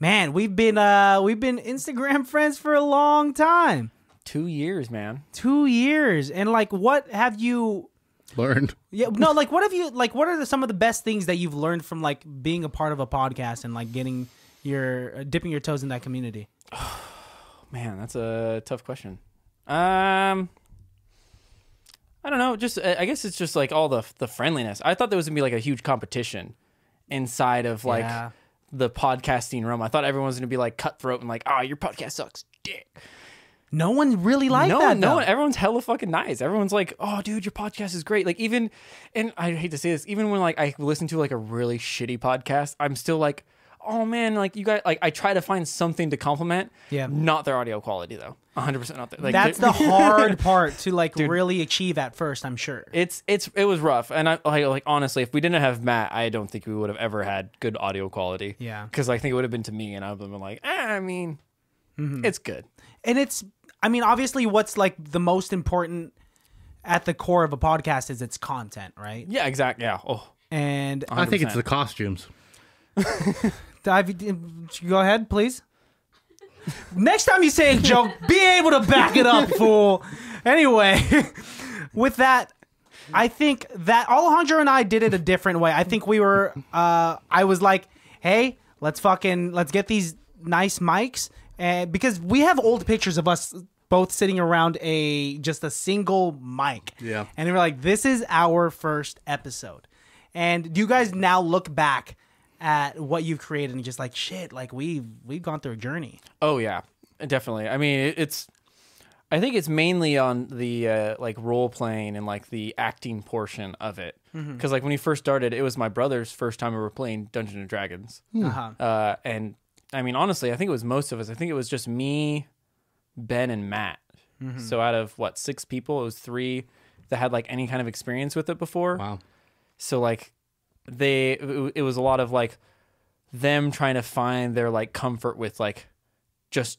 man, we've been uh, we've been Instagram friends for a long time. Two years, man. Two years, and like, what have you? Learned. Yeah, no, like what have you like what are the, some of the best things that you've learned from like being a part of a podcast and like getting your uh, dipping your toes in that community? Oh, man, that's a tough question. Um I don't know, just I guess it's just like all the the friendliness. I thought there was going to be like a huge competition inside of like yeah. the podcasting realm. I thought everyone was going to be like cutthroat and like, "Oh, your podcast sucks." Dick. No one really liked no, that. No, no one. Everyone's hella fucking nice. Everyone's like, "Oh, dude, your podcast is great." Like even, and I hate to say this, even when like I listen to like a really shitty podcast, I'm still like, "Oh man, like you guys." Like I try to find something to compliment. Yeah. Not their audio quality though. one hundred percent not there. Like, that's the hard part to like dude, really achieve at first. I'm sure it's it's it was rough. And I like, like honestly, if we didn't have Matt, I don't think we would have ever had good audio quality. Yeah. Because I think it would have been to me, and I've been like, ah, I mean, mm-hmm. it's good, and it's. I mean, obviously, what's like the most important at the core of a podcast is its content, right? Yeah, exactly. Yeah. Oh, and one hundred percent. I think it's the costumes. Dive, go ahead, please. Next time you say a joke, be able to back it up, fool. Anyway, with that, I think that Alejandro and I did it a different way. I think we were, uh, I was like, hey, let's fucking, let's get these nice mics. Uh, because we have old pictures of us both sitting around a, just a single mic. Yeah. And we were like, this is our first episode. And you guys now look back at what you've created and just like, shit, like we've, we've gone through a journey. Oh yeah, definitely. I mean, it's, I think it's mainly on the uh, like role playing and like the acting portion of it. Because mm-hmm. like when we first started, it was my brother's first time we were playing Dungeons and Dragons. Uh-huh. Uh, and I mean, honestly, I think it was most of us. I think it was just me, Ben, and Matt. Mm-hmm. So out of what, six people, it was three that had like any kind of experience with it before. Wow. So like they, it was a lot of like them trying to find their like comfort with like just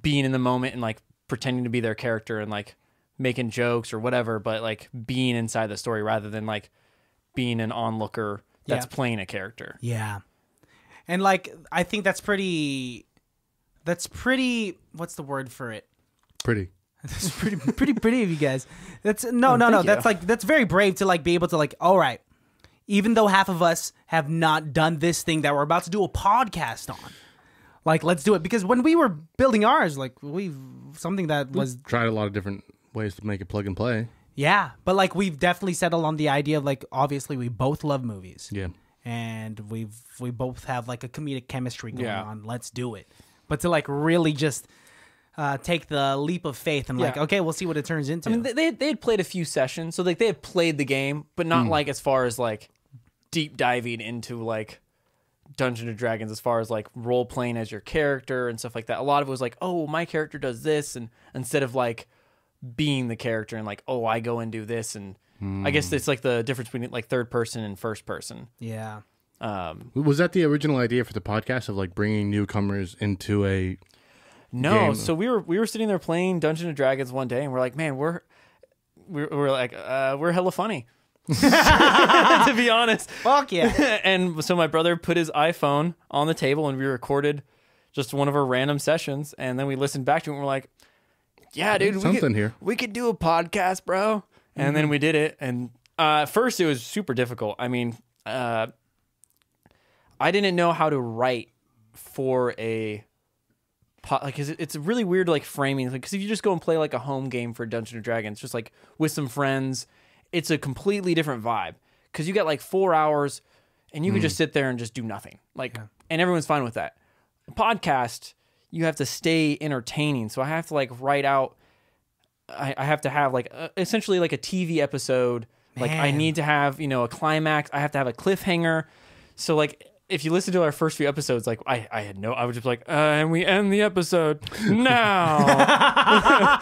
being in the moment and like pretending to be their character and like making jokes or whatever, but like being inside the story rather than like being an onlooker that's yeah. playing a character. Yeah. And like, I think that's pretty, that's pretty, what's the word for it? Pretty. That's pretty, pretty, pretty of you guys. That's no, oh, no, no. You. That's like, that's very brave to like be able to like, all right, even though half of us have not done this thing that we're about to do a podcast on, like, let's do it. Because when we were building ours, like we've something that was we've tried a lot of different ways to make it plug and play. Yeah. But like, we've definitely settled on the idea of like, obviously we both love movies. Yeah. And we've, we both have like a comedic chemistry going yeah. on. Let's do it. But to like really just uh, take the leap of faith and yeah. like, okay, we'll see what it turns into. I mean, they, they had played a few sessions. So like they had played the game, but not mm. like as far as like deep diving into like Dungeons and Dragons, as far as like role playing as your character and stuff like that. A lot of it was like, oh, my character does this. And instead of like being the character and like, oh, I go and do this and, I guess it's like the difference between like third person and first person. Yeah. Um, was that the original idea for the podcast of like bringing newcomers into a? No. Game? So we were we were sitting there playing Dungeons and Dragons one day, and we're like, man, we're we're, we're like uh, we're hella funny. To be honest. Fuck yeah. And so my brother put his iPhone on the table, and we recorded just one of our random sessions, and then we listened back to it, and we're like, yeah, dude, something we could, here. We could do a podcast, bro. And mm-hmm. then we did it, and uh, first it was super difficult. I mean, uh, I didn't know how to write for a pot, like cause it's really weird, like framing, because like, if you just go and play like a home game for Dungeons and Dragons, just like with some friends, it's a completely different vibe because you got like four hours, and you mm. can just sit there and just do nothing, like, yeah. and everyone's fine with that. A podcast, you have to stay entertaining, so I have to like write out. I, I have to have like uh, essentially like a T V episode. Man. Like I need to have, you know, a climax. I have to have a cliffhanger. So like if you listen to our first few episodes, like I, I had no, I was just like, uh, and we end the episode now. I,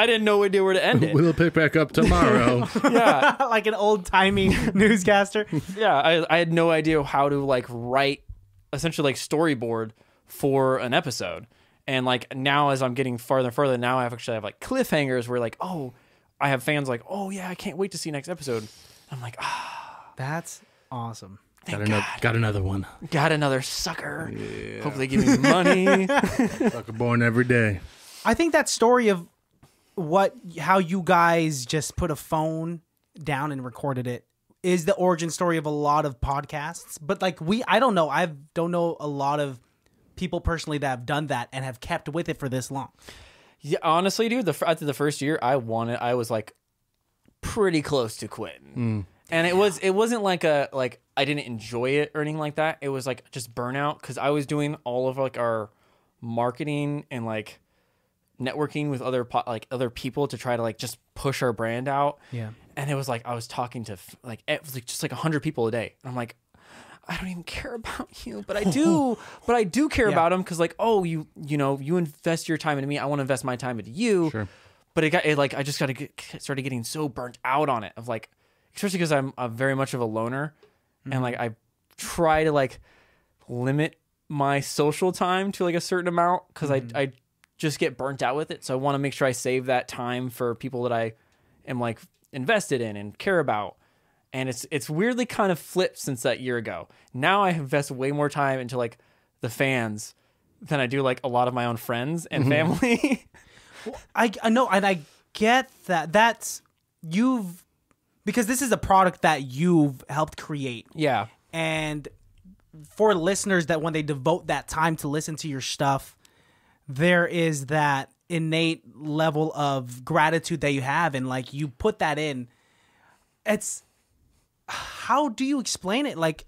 I didn't know we knew where to end it. We'll pick back up tomorrow. Yeah. Like an old timey newscaster. Yeah. I, I had no idea how to like write essentially like storyboard for an episode. And like now, as I'm getting farther and farther, now I actually have like cliffhangers where like, oh, I have fans like, oh yeah, I can't wait to see next episode. I'm like, ah, that's awesome. Got another, got another one. Got another sucker. Yeah. Hope they give me money. Sucker born every day. I think that story of what, how you guys just put a phone down and recorded it is the origin story of a lot of podcasts. But like we, I don't know, I don't know a lot of people personally that have done that and have kept with it for this long. Yeah, honestly, dude, the, after the first year, I wanted, I was like pretty close to quitting, mm. and it yeah. was, it wasn't like a like I didn't enjoy it or anything like that. It was like just burnout because I was doing all of like our marketing and like networking with other po like other people to try to like just push our brand out. Yeah, and it was like I was talking to like it was like just like a hundred people a day, and I'm like, I don't even care about you, but I do, but I do care yeah. about them because like, oh, you, you know, you invest your time into me. I want to invest my time into you. Sure. But it got it, like, I just got to get started getting so burnt out on it of like, especially because I'm, I'm very much of a loner mm-hmm. and like, I try to like limit my social time to like a certain amount because mm-hmm. I, I just get burnt out with it. So I want to make sure I save that time for people that I am like invested in and care about. And it's it's weirdly kind of flipped since that year ago. Now I invest way more time into like the fans than I do like a lot of my own friends and mm-hmm. family. Well, I I know, and I get that. That's you've because this is a product that you've helped create. Yeah. And for listeners that when they devote that time to listen to your stuff, there is that innate level of gratitude that you have, and like you put that in. It's, how do you explain it? Like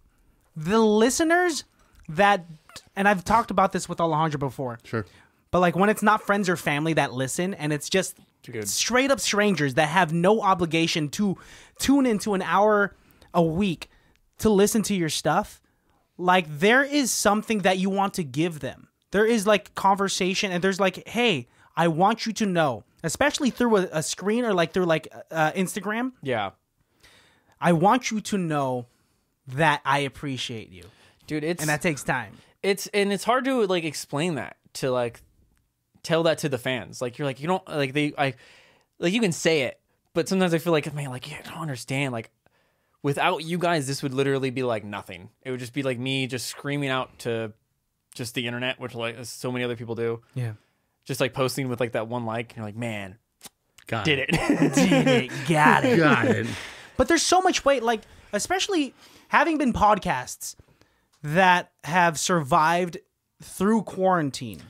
the listeners that, and I've talked about this with Alejandro before. Sure. But like when it's not friends or family that listen, and it's just straight up strangers that have no obligation to tune into an hour a week to listen to your stuff, like there is something that you want to give them. There is like conversation, and there's like, hey, I want you to know, especially through a, a screen or like through like uh, Instagram. Yeah. I want you to know that I appreciate you. Dude, it's... And that takes time. It's and it's hard to like explain that to like tell that to the fans. Like you're like, you don't like they I like you can say it, but sometimes I feel like, man, like you don't understand. Like without you guys, this would literally be like nothing. It would just be like me just screaming out to just the internet, which like so many other people do. Yeah. Just like posting with like that one like, and you're like, man, got did it. it. Did it. Got it. Got it. But there's so much weight, like, especially having been podcasts that have survived through quarantine.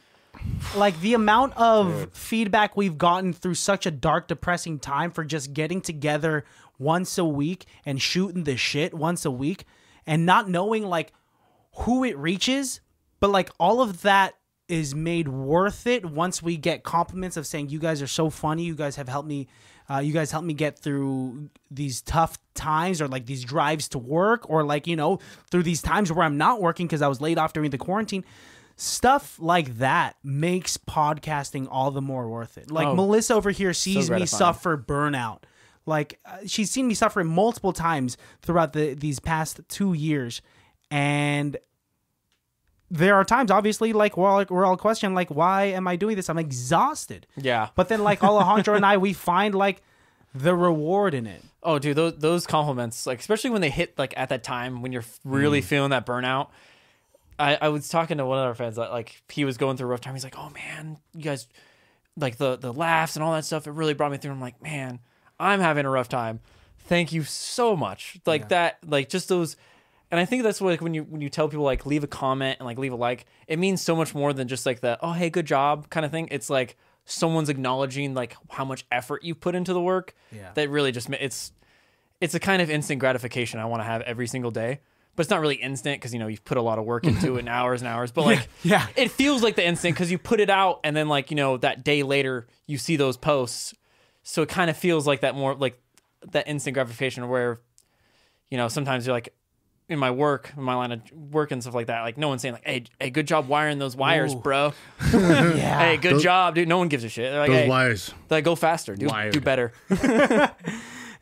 Like, the amount of Dude. feedback we've gotten through such a dark, depressing time for just getting together once a week and shooting the shit once a week and not knowing, like, who it reaches. But, like, all of that is made worth it once we get compliments of saying, you guys are so funny, you guys have helped me... Uh, you guys helped me get through these tough times, or like these drives to work, or like, you know, through these times where I'm not working because I was laid off during the quarantine. Stuff like that makes podcasting all the more worth it. Like, oh, Melissa over here sees so me suffer burnout. Like uh, she's seen me suffer multiple times throughout the, these past two years. And there are times, obviously, like we're all, we're all questioning, like, why am I doing this? I'm exhausted. Yeah. But then, like, Alejandro and I, we find, like, the reward in it. Oh, dude, those, those compliments, like, especially when they hit, like, at that time when you're really mm. feeling that burnout. I, I was talking to one of our friends that, like, he was going through a rough time. He's like, oh, man, you guys, like, the, the laughs and all that stuff, it really brought me through. I'm like, man, I'm having a rough time. Thank you so much. Like, yeah. that, like, just those... And I think that's what, like, when you when you tell people, like, leave a comment and, like, leave a like, it means so much more than just, like, the, oh, hey, good job kind of thing. It's, like, someone's acknowledging, like, how much effort you put into the work. Yeah. That really just, it's it's a kind of instant gratification I want to have every single day. But it's not really instant because, you know, you've put a lot of work into it and hours and hours. But, like, yeah. Yeah. It feels like the instant because you put it out and then, like, you know, that day later you see those posts. So it kind of feels like that more, like, that instant gratification where, you know, sometimes you're, like, in my work, in my line of work and stuff like that, like no one's saying like, hey, hey, good job wiring those wires, Ooh. bro. Yeah. Hey, good those, job, dude. No one gives a shit. They're like, those hey, wires. They're like, go faster, dude. Wired. Do better.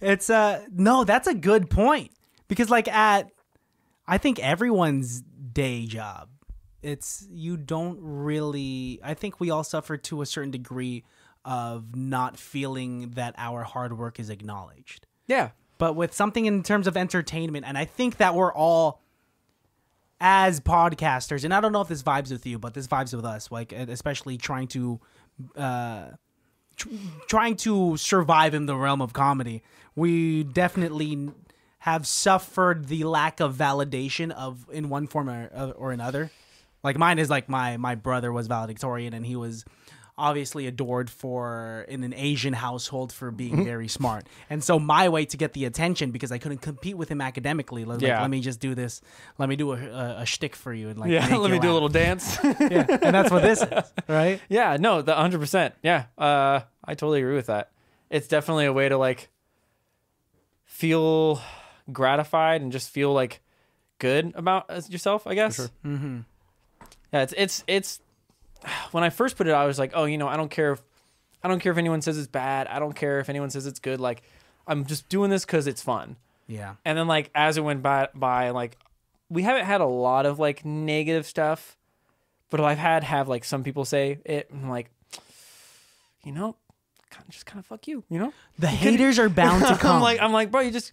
It's uh no, that's a good point. Because like at, I think everyone's day job, it's, you don't really, I think we all suffer to a certain degree of not feeling that our hard work is acknowledged. Yeah. But with something in terms of entertainment, and I think that we're all, as podcasters, and I don't know if this vibes with you, but this vibes with us, like especially trying to, uh, tr trying to survive in the realm of comedy, we definitely have suffered the lack of validation of in one form or, or another. Like mine is like my my brother was valedictorian, and he was obviously adored for in an Asian household for being very smart. And so my way to get the attention, because I couldn't compete with him academically, like, yeah. let me just do this. Let me do a, a, a shtick for you. And like, yeah, let me do out. a little dance. Yeah. And that's what this is, right? Yeah, no, the one hundred percent. Yeah, uh, I totally agree with that. It's definitely a way to like feel gratified and just feel like good about yourself, I guess. For sure. Mm-hmm. Yeah, it's, it's, it's, when I first put it out, I was like, oh, you know, I don't care if I don't care if anyone says it's bad. I don't care if anyone says it's good. Like, I'm just doing this because it's fun. Yeah. And then, like, as it went by, by, like, we haven't had a lot of, like, negative stuff. But I've had have, like, some people say it. And I'm like, you know, just kind of fuck you, you know? The you haters could, are bound to come. I'm like, I'm like, bro, you just...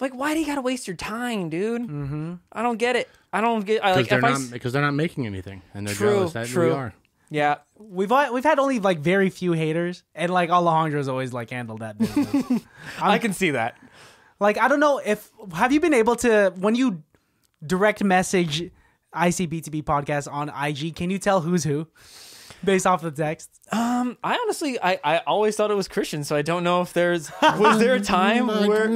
Like, why do you gotta waste your time, dude? Mm-hmm. I don't get it. I don't get. I like because they're, they're not making anything, and they're true, jealous that true. we are. Yeah, we've we've had only like very few haters, and like Alejandro's always like handled that business. I can see that. Like, I don't know if have you been able to when you direct message I C B T B podcast on I G, can you tell who's who based off the text? Um, I honestly, I, I always thought it was Christian, so I don't know if there's was there a time where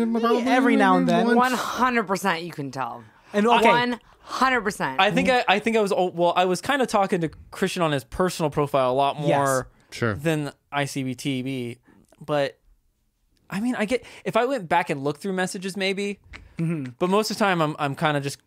every now and then one hundred percent you can tell. And okay. one. Hundred percent. I think I, I think I was well. I was kind of talking to Christian on his personal profile a lot more yes. sure. than I C B T B, but I mean, I get if I went back and looked through messages, maybe. Mm-hmm. But most of the time, I'm I'm kind of just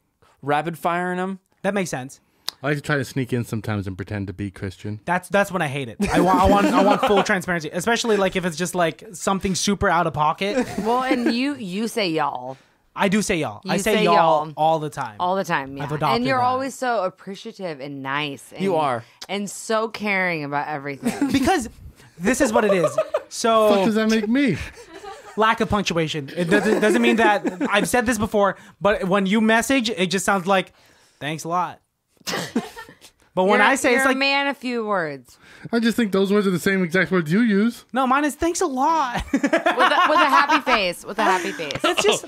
rapid firing them. That makes sense. I like to try to sneak in sometimes and pretend to be Christian. That's that's when I hate it. I want I want I want full transparency, especially like if it's just like something super out of pocket. Well, and you you say y'all. I do say y'all. I say, say y'all all the time. All the time, yeah. I've adopted and you're that. Always so appreciative and nice. And, you are. And so caring about everything. Because this is what it is. So what does that make me? Lack of punctuation. It doesn't, doesn't mean that. I've said this before, but when you message, it just sounds like, thanks a lot. But when you're, I say you're it's a like, man, a few words. I just think those words are the same exact words you use. No, mine is thanks a lot. with, a, with a happy face. With a happy face. It's just...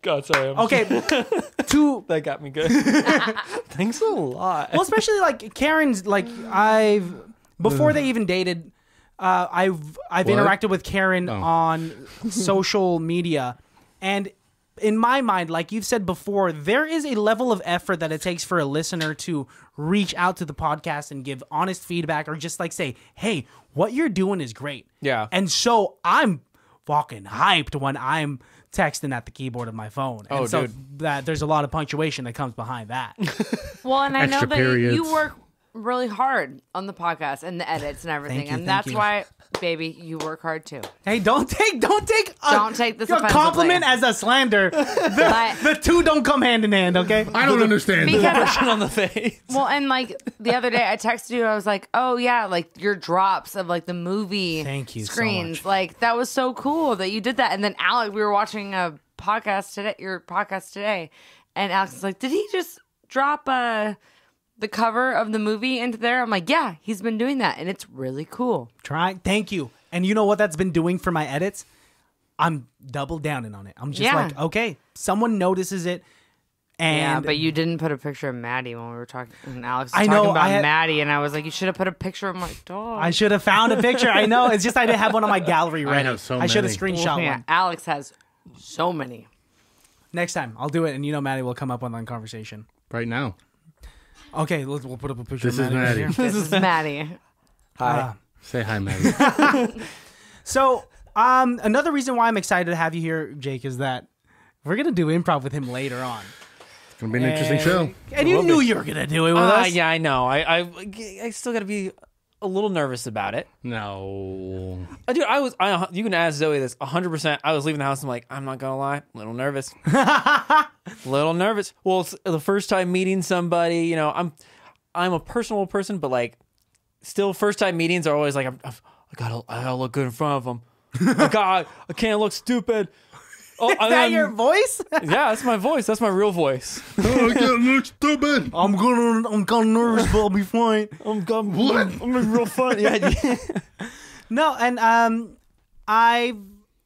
God, sorry. I'm okay, two. That got me good. Thanks a lot. Well, especially like Karen's. Like I've before they even dated, uh, I've I've what? interacted with Karen oh. on social media, and in my mind, like you've said before, there is a level of effort that it takes for a listener to reach out to the podcast and give honest feedback, or just like say, "Hey, what you're doing is great." Yeah. And so I'm fucking hyped when I'm texting at the keyboard of my phone. And oh, so dude. That there's a lot of punctuation that comes behind that. Well, and I know that periods. you work really hard on the podcast and the edits and everything. Thank you, and that's you. why, baby, you work hard too. Hey, don't take don't take a, don't take this a compliment as a slander. The, the two don't come hand in hand, okay? I don't understand. Because, the on the face. Well, and like the other day I texted you, I was like, oh yeah, like your drops of like the movie Thank you screens. So much. Like that was so cool that you did that. And then Alec, we were watching a podcast today, your podcast today, and Alex was like, did he just drop a the cover of the movie into there? I'm like, yeah, he's been doing that, and it's really cool. Trying, thank you. And you know what that's been doing for my edits? I'm double downing on it. I'm just yeah. like, okay, someone notices it. And yeah, but you didn't put a picture of Maddie when we were talking. And Alex was I talking know, about I had, Maddie, and I was like, you should have put a picture of my dog. I should have found a picture. I know. It's just I didn't have one on my gallery right now. I, so I should have screenshot well, yeah, one. Alex has so many. Next time, I'll do it, and you know Maddie will come up on that conversation. Right now. Okay, let's, we'll put up a picture this of Maddie. Is Maddie. This is Maddie. Hi. Uh, Say hi, Maddie. So, um, another reason why I'm excited to have you here, Jake, is that we're going to do improv with him later on. It's going to be an and, interesting show. And you knew bit. you were going to do it with uh, us. Yeah, I know. I, I, I still got to be a little nervous about it. No. Uh, dude, I was, I, you can ask Zoe this one hundred percent. I was leaving the house. I'm like, I'm not going to lie. A little nervous. Little nervous. Well, it's the first time meeting somebody, you know, I'm I'm a personal person, but like still first time meetings are always like, I'm, I'm, I gotta I gotta look good in front of them. Oh, God, I can't look stupid. Oh, is I, that I'm, your voice? Yeah, that's my voice. That's my real voice. Oh, I can't look stupid. I'm gonna I'm kinda nervous, but I'll be fine. I'm gonna what? I'm gonna be real fun. Yeah, yeah. No, and um I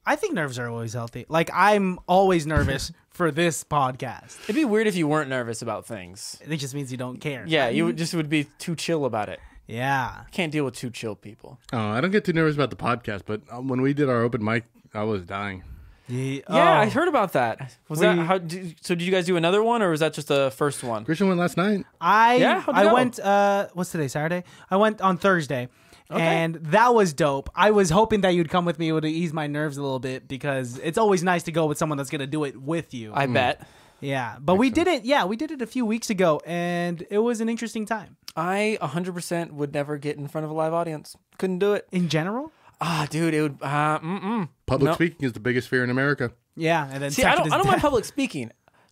I think nerves are always healthy. Like I'm always nervous. For this podcast, it'd be weird if you weren't nervous about things. It just means you don't care. Yeah, you just would be too chill about it. Yeah, can't deal with too chill people. Oh, I don't get too nervous about the podcast, but when we did our open mic, I was dying. Yeah, oh. I heard about that. Was we, that how? Did, so did you guys do another one, or was that just the first one? Christian went last night. I yeah, I go? went. Uh, what's today? Saturday. I went on Thursday. Okay. And that was dope. I was hoping that you'd come with me. It would ease my nerves a little bit because it's always nice to go with someone that's going to do it with you. I mm. bet. Yeah. But Makes we sense. did it. Yeah, we did it a few weeks ago, and it was an interesting time. I one hundred percent would never get in front of a live audience. Couldn't do it. In general? Ah, dude, it would... Uh, mm-mm. Public nope. speaking is the biggest fear in America. Yeah. And then See, I don't, I don't mind public speaking.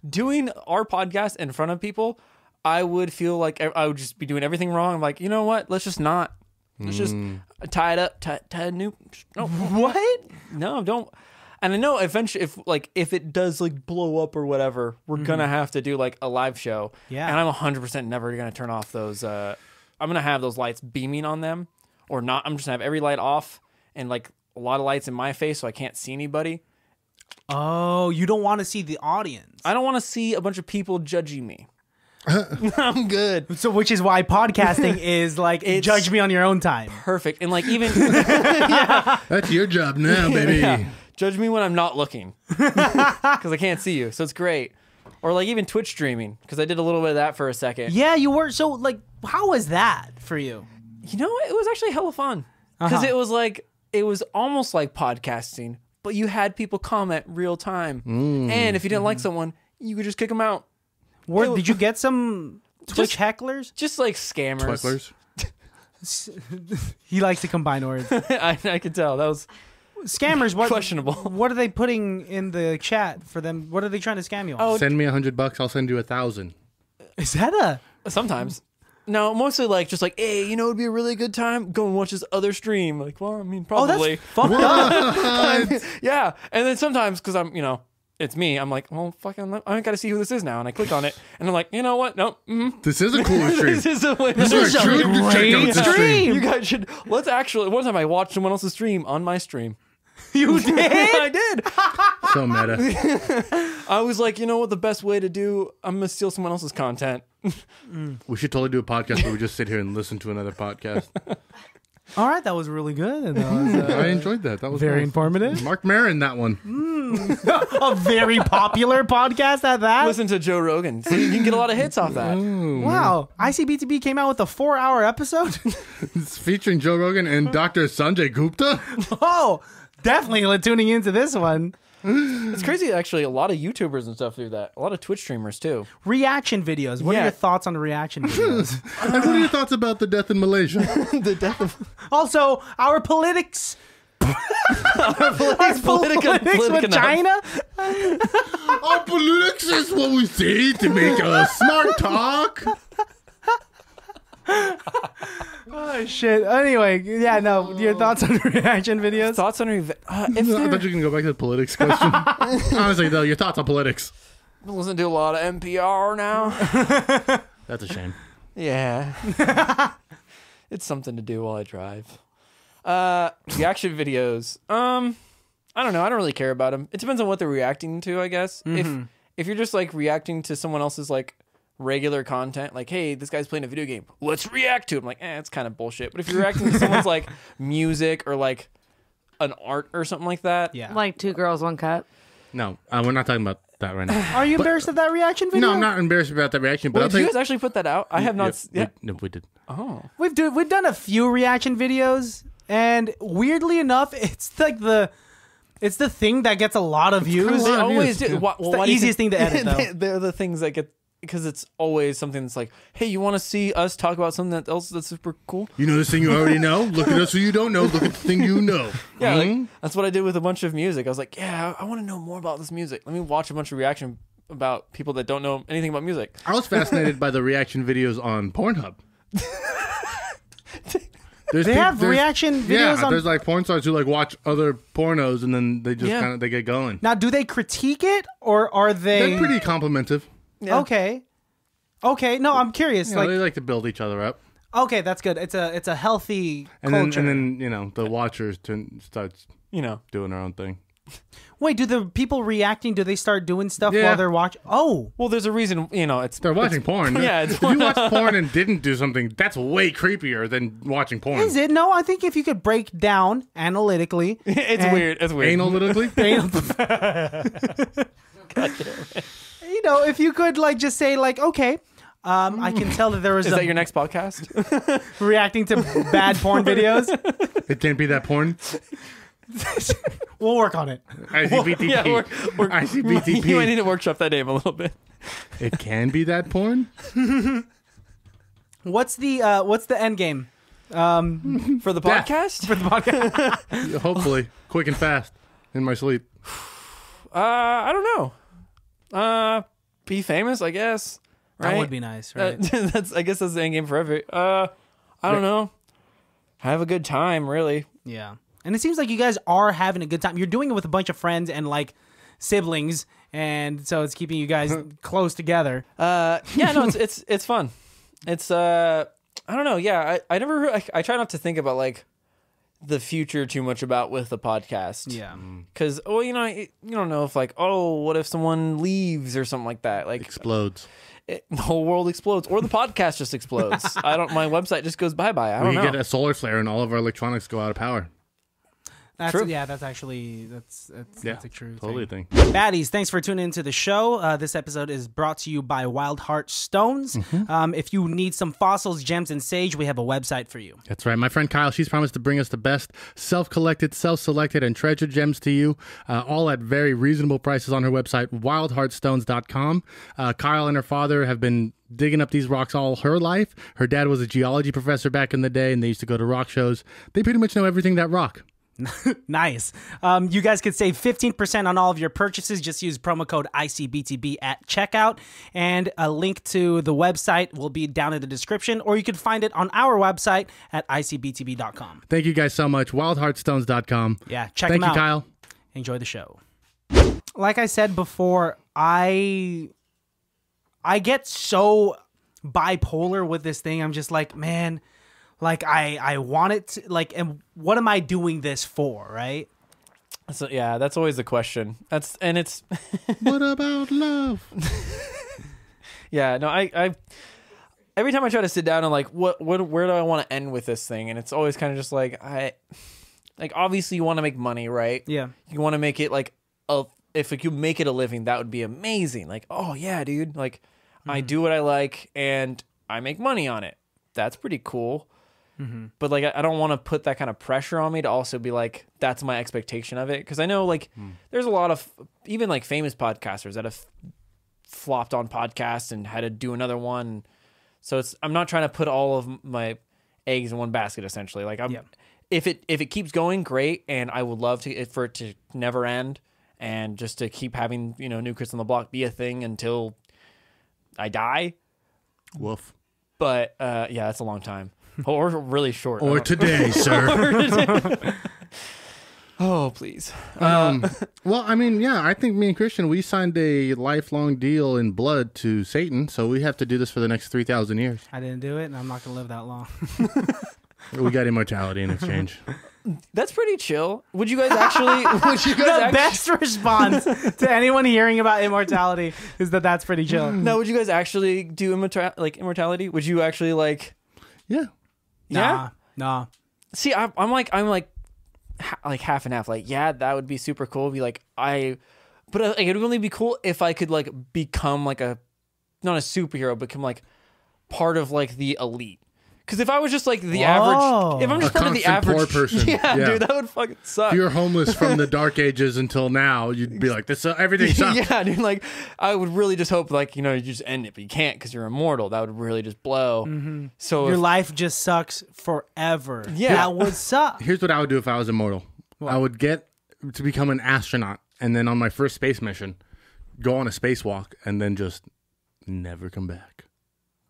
Doing our podcast in front of people, I would feel like I would just be doing everything wrong. I'm like, you know what? Let's just not. It's just tie it up, tie, tie a new. No, what? No, don't. And I know eventually, if like if it does like blow up or whatever, we're mm-hmm. gonna have to do like a live show. Yeah. And I'm one hundred percent never gonna turn off those uh, I'm gonna have those lights beaming on them or not. I'm just gonna have every light off and like a lot of lights in my face so I can't see anybody. Oh, you don't want to see the audience. I don't want to see a bunch of people judging me. I'm good. So, which is why podcasting is like, it's judge me on your own time. Perfect. And like even yeah. That's your job now, baby. Yeah. Judge me when I'm not looking because I can't see you. So it's great. Or like even Twitch streaming, because I did a little bit of that for a second. Yeah, you were. So like, how was that for you? You know, it was actually hella fun because uh-huh. it was like, it was almost like podcasting, but you had people comment real time. Mm. And if you didn't mm. like someone, you could just kick them out. Where, was, did you get some Twitch just, hecklers? Just like scammers. Twecklers. He likes to combine words. I, I could tell. That was... Scammers, what, questionable. What are they putting in the chat for them? What are they trying to scam you on? Oh, send me a hundred bucks, I'll send you a thousand. Is that a... Sometimes. No, mostly like, just like, hey, you know, it'd be a really good time, go and watch this other stream. Like, well, I mean, probably. Oh, that's fucked up. I mean, yeah. And then sometimes, because I'm, you know, it's me, I'm like, well, fucking, I gotta see who this is now. And I click on it, and I'm like, you know what? Nope. Mm-hmm. This is a cool stream. This is a, this this is a great stream. stream. You guys should, let's actually, one time I watched someone else's stream on my stream. You did? I did. So meta. I was like, you know what? The best way to do, I'm going to steal someone else's content. Mm. We should totally do a podcast where we just sit here and listen to another podcast. All right. That was really good. That was, uh, I enjoyed that. That was very nice. Informative. Mark Maron, that one. Mm. A very popular podcast at that. Listen to Joe Rogan. So you can get a lot of hits off that. Ooh. Wow. I C B T B came out with a four hour episode. It's featuring Joe Rogan and Doctor Sanjay Gupta. Oh, definitely tuning into this one. It's crazy, actually. A lot of YouTubers and stuff do that. A lot of Twitch streamers, too. Reaction videos. What yeah. are your thoughts on reaction videos? And what are your thoughts about the death in Malaysia? The death of... Also, our politics... Our politics, political, politics with enough. China? Our politics is what we say to make a smart talk. Oh shit. Anyway, yeah, no, your thoughts on reaction videos? Thoughts on reaction uh, I thought you can go back to the politics question. Honestly though, your thoughts on politics. I listen to a lot of N P R now. That's a shame. Yeah. It's something to do while I drive. Uh, reaction videos. Um, I don't know. I don't really care about them. It depends on what they're reacting to, I guess. Mm-hmm. If if you're just like reacting to someone else's like regular content, like, hey, this guy's playing a video game, let's react to him, like, eh, it's kind of bullshit. But if you're reacting to someone's like music or like an art or something like that, yeah, like Two Girls One Cup. No, uh, we're not talking about that right now. Are you but, embarrassed of that reaction video? No, I'm not embarrassed about that reaction. But Wait, I'll did you guys actually put that out? I have not. Yeah, we, no, we did. Oh, we've do we've done a few reaction videos, and weirdly enough, it's like the. It's the thing that gets a lot of views. They always do. Well, it's the easiest thing to edit, though. They're the things that get. Because it's always something that's like, hey, you want to see us talk about something that else that's super cool? You know this thing you already know? Look at us who you don't know. Look at the thing you know. Yeah, mm-hmm. Like, that's what I did with a bunch of music. I was like, yeah, I, I want to know more about this music. Let me watch a bunch of reaction about people that don't know anything about music. I was fascinated by the reaction videos on Pornhub. There's they people, have reaction videos. Yeah, on... there's like porn stars who like watch other pornos and then they just yeah. kind of they get going. Now, do they critique it or are they? They're pretty complimentive. Yeah. Okay, okay. No, I'm curious. You like know, they like to build each other up. Okay, that's good. It's a it's a healthy and culture. Then, and then you know the watchers turn, starts you know doing their own thing. Wait, do the people reacting? Do they start doing stuff yeah. while they're watching? Oh, well, there's a reason. You know, it's they're watching it's, porn. Yeah, it's if you watch porn and didn't do something, that's way creepier than watching porn. Is it? No, I think if you could break down analytically, it's and, weird. It's weird. Analytically. God damn it. You know, if you could like just say like, okay, um, I can tell that there was. Is a that your next podcast? Reacting to bad porn videos. It can't be that porn. We'll work on it. I C B T B. Yeah, we're, we're, I C B T B. You might need to workshop that name a little bit. It can be that porn. What's the uh, what's the end game um, for the podcast? Death. For the podcast. Hopefully, quick and fast in my sleep. Uh, I don't know. Uh, be famous, I guess. Right? That would be nice, right? That, that's, I guess, that's the end game for every. Uh, I don't know. Have a good time, really. Yeah, and it seems like you guys are having a good time. You're doing it with a bunch of friends and like siblings, and so it's keeping you guys close together. Uh, yeah, no, it's it's it's fun. It's uh, I don't know. Yeah, I, I never. I, I try not to think about like the future too much about with the podcast. Yeah, because oh, you know, it, you don't know if like oh, what if someone leaves or something like that? Like explodes. It, the whole world explodes, or the podcast just explodes. I don't. My website just goes bye bye. I don't we know. We get a solar flare, and all of our electronics go out of power. That's true. Yeah, that's actually that's that's, yeah, that's a true totally thing. thing. Baddies, thanks for tuning into the show. Uh, this episode is brought to you by Wild Heart Stones. Mm-hmm. um, if you need some fossils, gems, and sage, we have a website for you. That's right. My friend Kyle, she's promised to bring us the best self-collected, self-selected, and treasure gems to you, uh, all at very reasonable prices on her website, wild heart stones dot com. Uh, Kyle and her father have been digging up these rocks all her life. Her dad was a geology professor back in the day, and they used to go to rock shows. They pretty much know everything that rock. Nice. Um, you guys could save fifteen percent on all of your purchases. Just use promo code I C B T B at checkout. And a link to the website will be down in the description, or you can find it on our website at I C B T B dot com. Thank you guys so much. wild heart stones dot com. Yeah, check them out. Thank you, Kyle. Enjoy the show. Like I said before, I I get so bipolar with this thing. I'm just like, man... Like, I, I want it to, like, and what am I doing this for, right? So, yeah, that's always the question. That's, and it's... What about love? Yeah, no, I, I... Every time I try to sit down and, like, what, what where do I want to end with this thing? And it's always kind of just, like, I... Like, obviously, you want to make money, right? Yeah. You want to make it, like, a, if like, you make it a living, that would be amazing. Like, oh, yeah, dude. Like, mm. I do what I like, and I make money on it. That's pretty cool. Mm-hmm. But like, I don't want to put that kind of pressure on me to also be like, that's my expectation of it. Cause I know like mm. there's a lot of even like famous podcasters that have flopped on podcasts and had to do another one. So it's, I'm not trying to put all of my eggs in one basket, essentially. Like I'm, yeah. if it, if it keeps going, great. And I would love to, for it to never end and just to keep having, you know, New Crits on the Block be a thing until I die. Woof. But uh, yeah, that's a long time. Or really short. Or today, sir. Or today. Oh, please. Um, well, I mean, yeah, I think me and Christian, we signed a lifelong deal in blood to Satan, so we have to do this for the next three thousand years. I didn't do it, and I'm not going to live that long. We got immortality in exchange. That's pretty chill. Would you guys actually... Would you guys the actu best response to anyone hearing about immortality is that that's pretty chill. No, would you guys actually do immorta like immortality? Would you actually, like... Yeah. Nah, yeah? Nah. See, I, I'm like, I'm like, ha like half and half. Like, yeah, that would be super cool. Be like, I, but like, it would only be cool if I could like become like a, not a superhero, but become like part of like the elite. Because if I was just like the Whoa. average, if I'm just part of the average poor person, yeah, yeah, dude, that would fucking suck. If you're homeless from the dark ages until now, you'd be like, this uh, everything sucks. Yeah, dude, like I would really just hope, like you know, you just end it, but you can't because you're immortal. That would really just blow. Mm-hmm. So your if, life just sucks forever. Yeah, that would suck. Here's what I would do if I was immortal. What? I would get to become an astronaut, and then on my first space mission, go on a spacewalk, and then just never come back.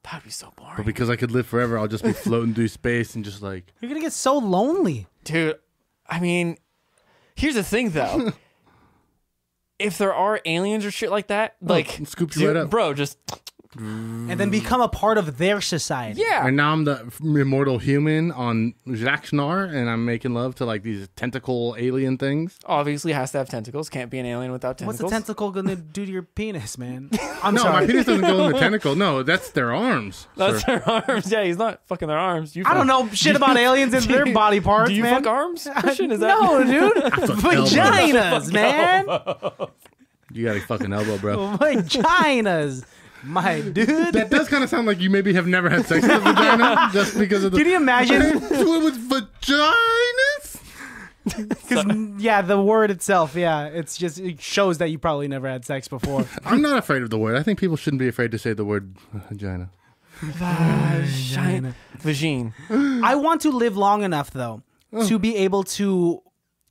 That'd be so boring. But because I could live forever, I'll just be floating through space and just like... You're going to get so lonely. Dude, I mean, here's the thing, though. If there are aliens or shit like that, oh, like... Scoop you dude, right up. Bro, just... And then become a part of their society. Yeah. And now I'm the immortal human on Jaxnar, and I'm making love to like these tentacle alien things. Obviously has to have tentacles. Can't be an alien without tentacles. What's a tentacle going to do to your penis, man? I'm no, sorry. My penis doesn't go in the tentacle. No, that's their arms. That's sir. their arms. Yeah, he's not fucking their arms. You fuck. I don't know shit about aliens and their body parts, do you man. Fuck arms? Christian, is that no, dude. Vaginas, man. Elbow. You got a fucking elbow, bro. Vaginas. My dude, that does kind of sound like you maybe have never had sex with a vagina just because of the. Can you imagine it was vaginas? Because yeah, the word itself, yeah, it's just it shows that you probably never had sex before. I'm not afraid of the word. I think people shouldn't be afraid to say the word vagina. Vagina. Vagine. I want to live long enough though oh. to be able to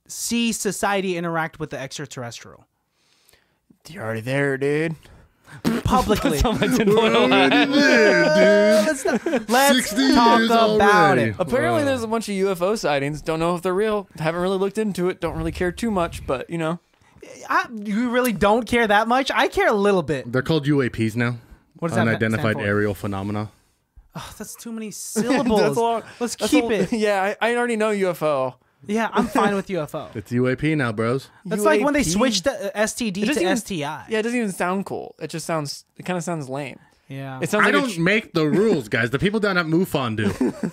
see society interact with the extraterrestrial. You're already there, dude. Publicly. there, let's let's talk about already. it. Apparently wow. there's a bunch of U F O sightings. Don't know if they're real. Haven't really looked into it. Don't really care too much, but you know. I, you really don't care that much? I care a little bit. They're called U A Ps now. What is that? Unidentified aerial phenomena. Oh, that's too many syllables. That's long. Let's that's keep long. it. Yeah, I, I already know U F O. Yeah, I'm fine with U F O. It's U A P now, bros. That's U A P? Like when they switched the S T D to even, S T I. Yeah, it doesn't even sound cool. It just sounds, it kind of sounds lame. Yeah. It sounds I like don't make the rules, guys. The people down at Mufon do.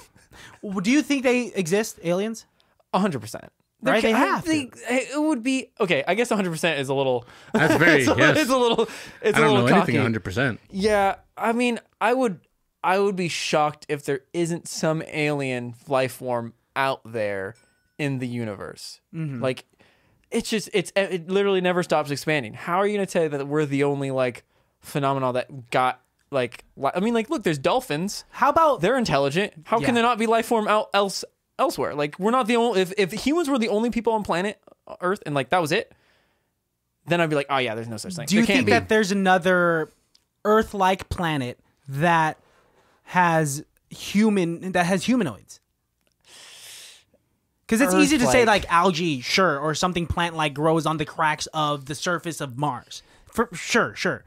Do you think they exist, aliens? one hundred percent. They're right? They have I think it would be, okay, I guess one hundred percent is a little. That's very, it's a, yes. It's a little, it's I don't a little know cocky. Anything one hundred percent. Yeah, I mean, I would, I would be shocked if there isn't some alien life form out there in the universe. Mm-hmm. Like, it's just, it's it literally never stops expanding. How are you going to tell that we're the only, like, phenomenon that got, like, li I mean, like, look, there's dolphins. How about? They're intelligent. How yeah. can there not be life form out else elsewhere? Like, we're not the only, if, if humans were the only people on planet Earth and, like, that was it, then I'd be like, oh, yeah, there's no such thing. Do there you can't think be. that there's another Earth-like planet that has human, that has humanoids? Because it's Earth easy to like. say like algae, sure, or something plant-like grows on the cracks of the surface of Mars. For, sure, sure.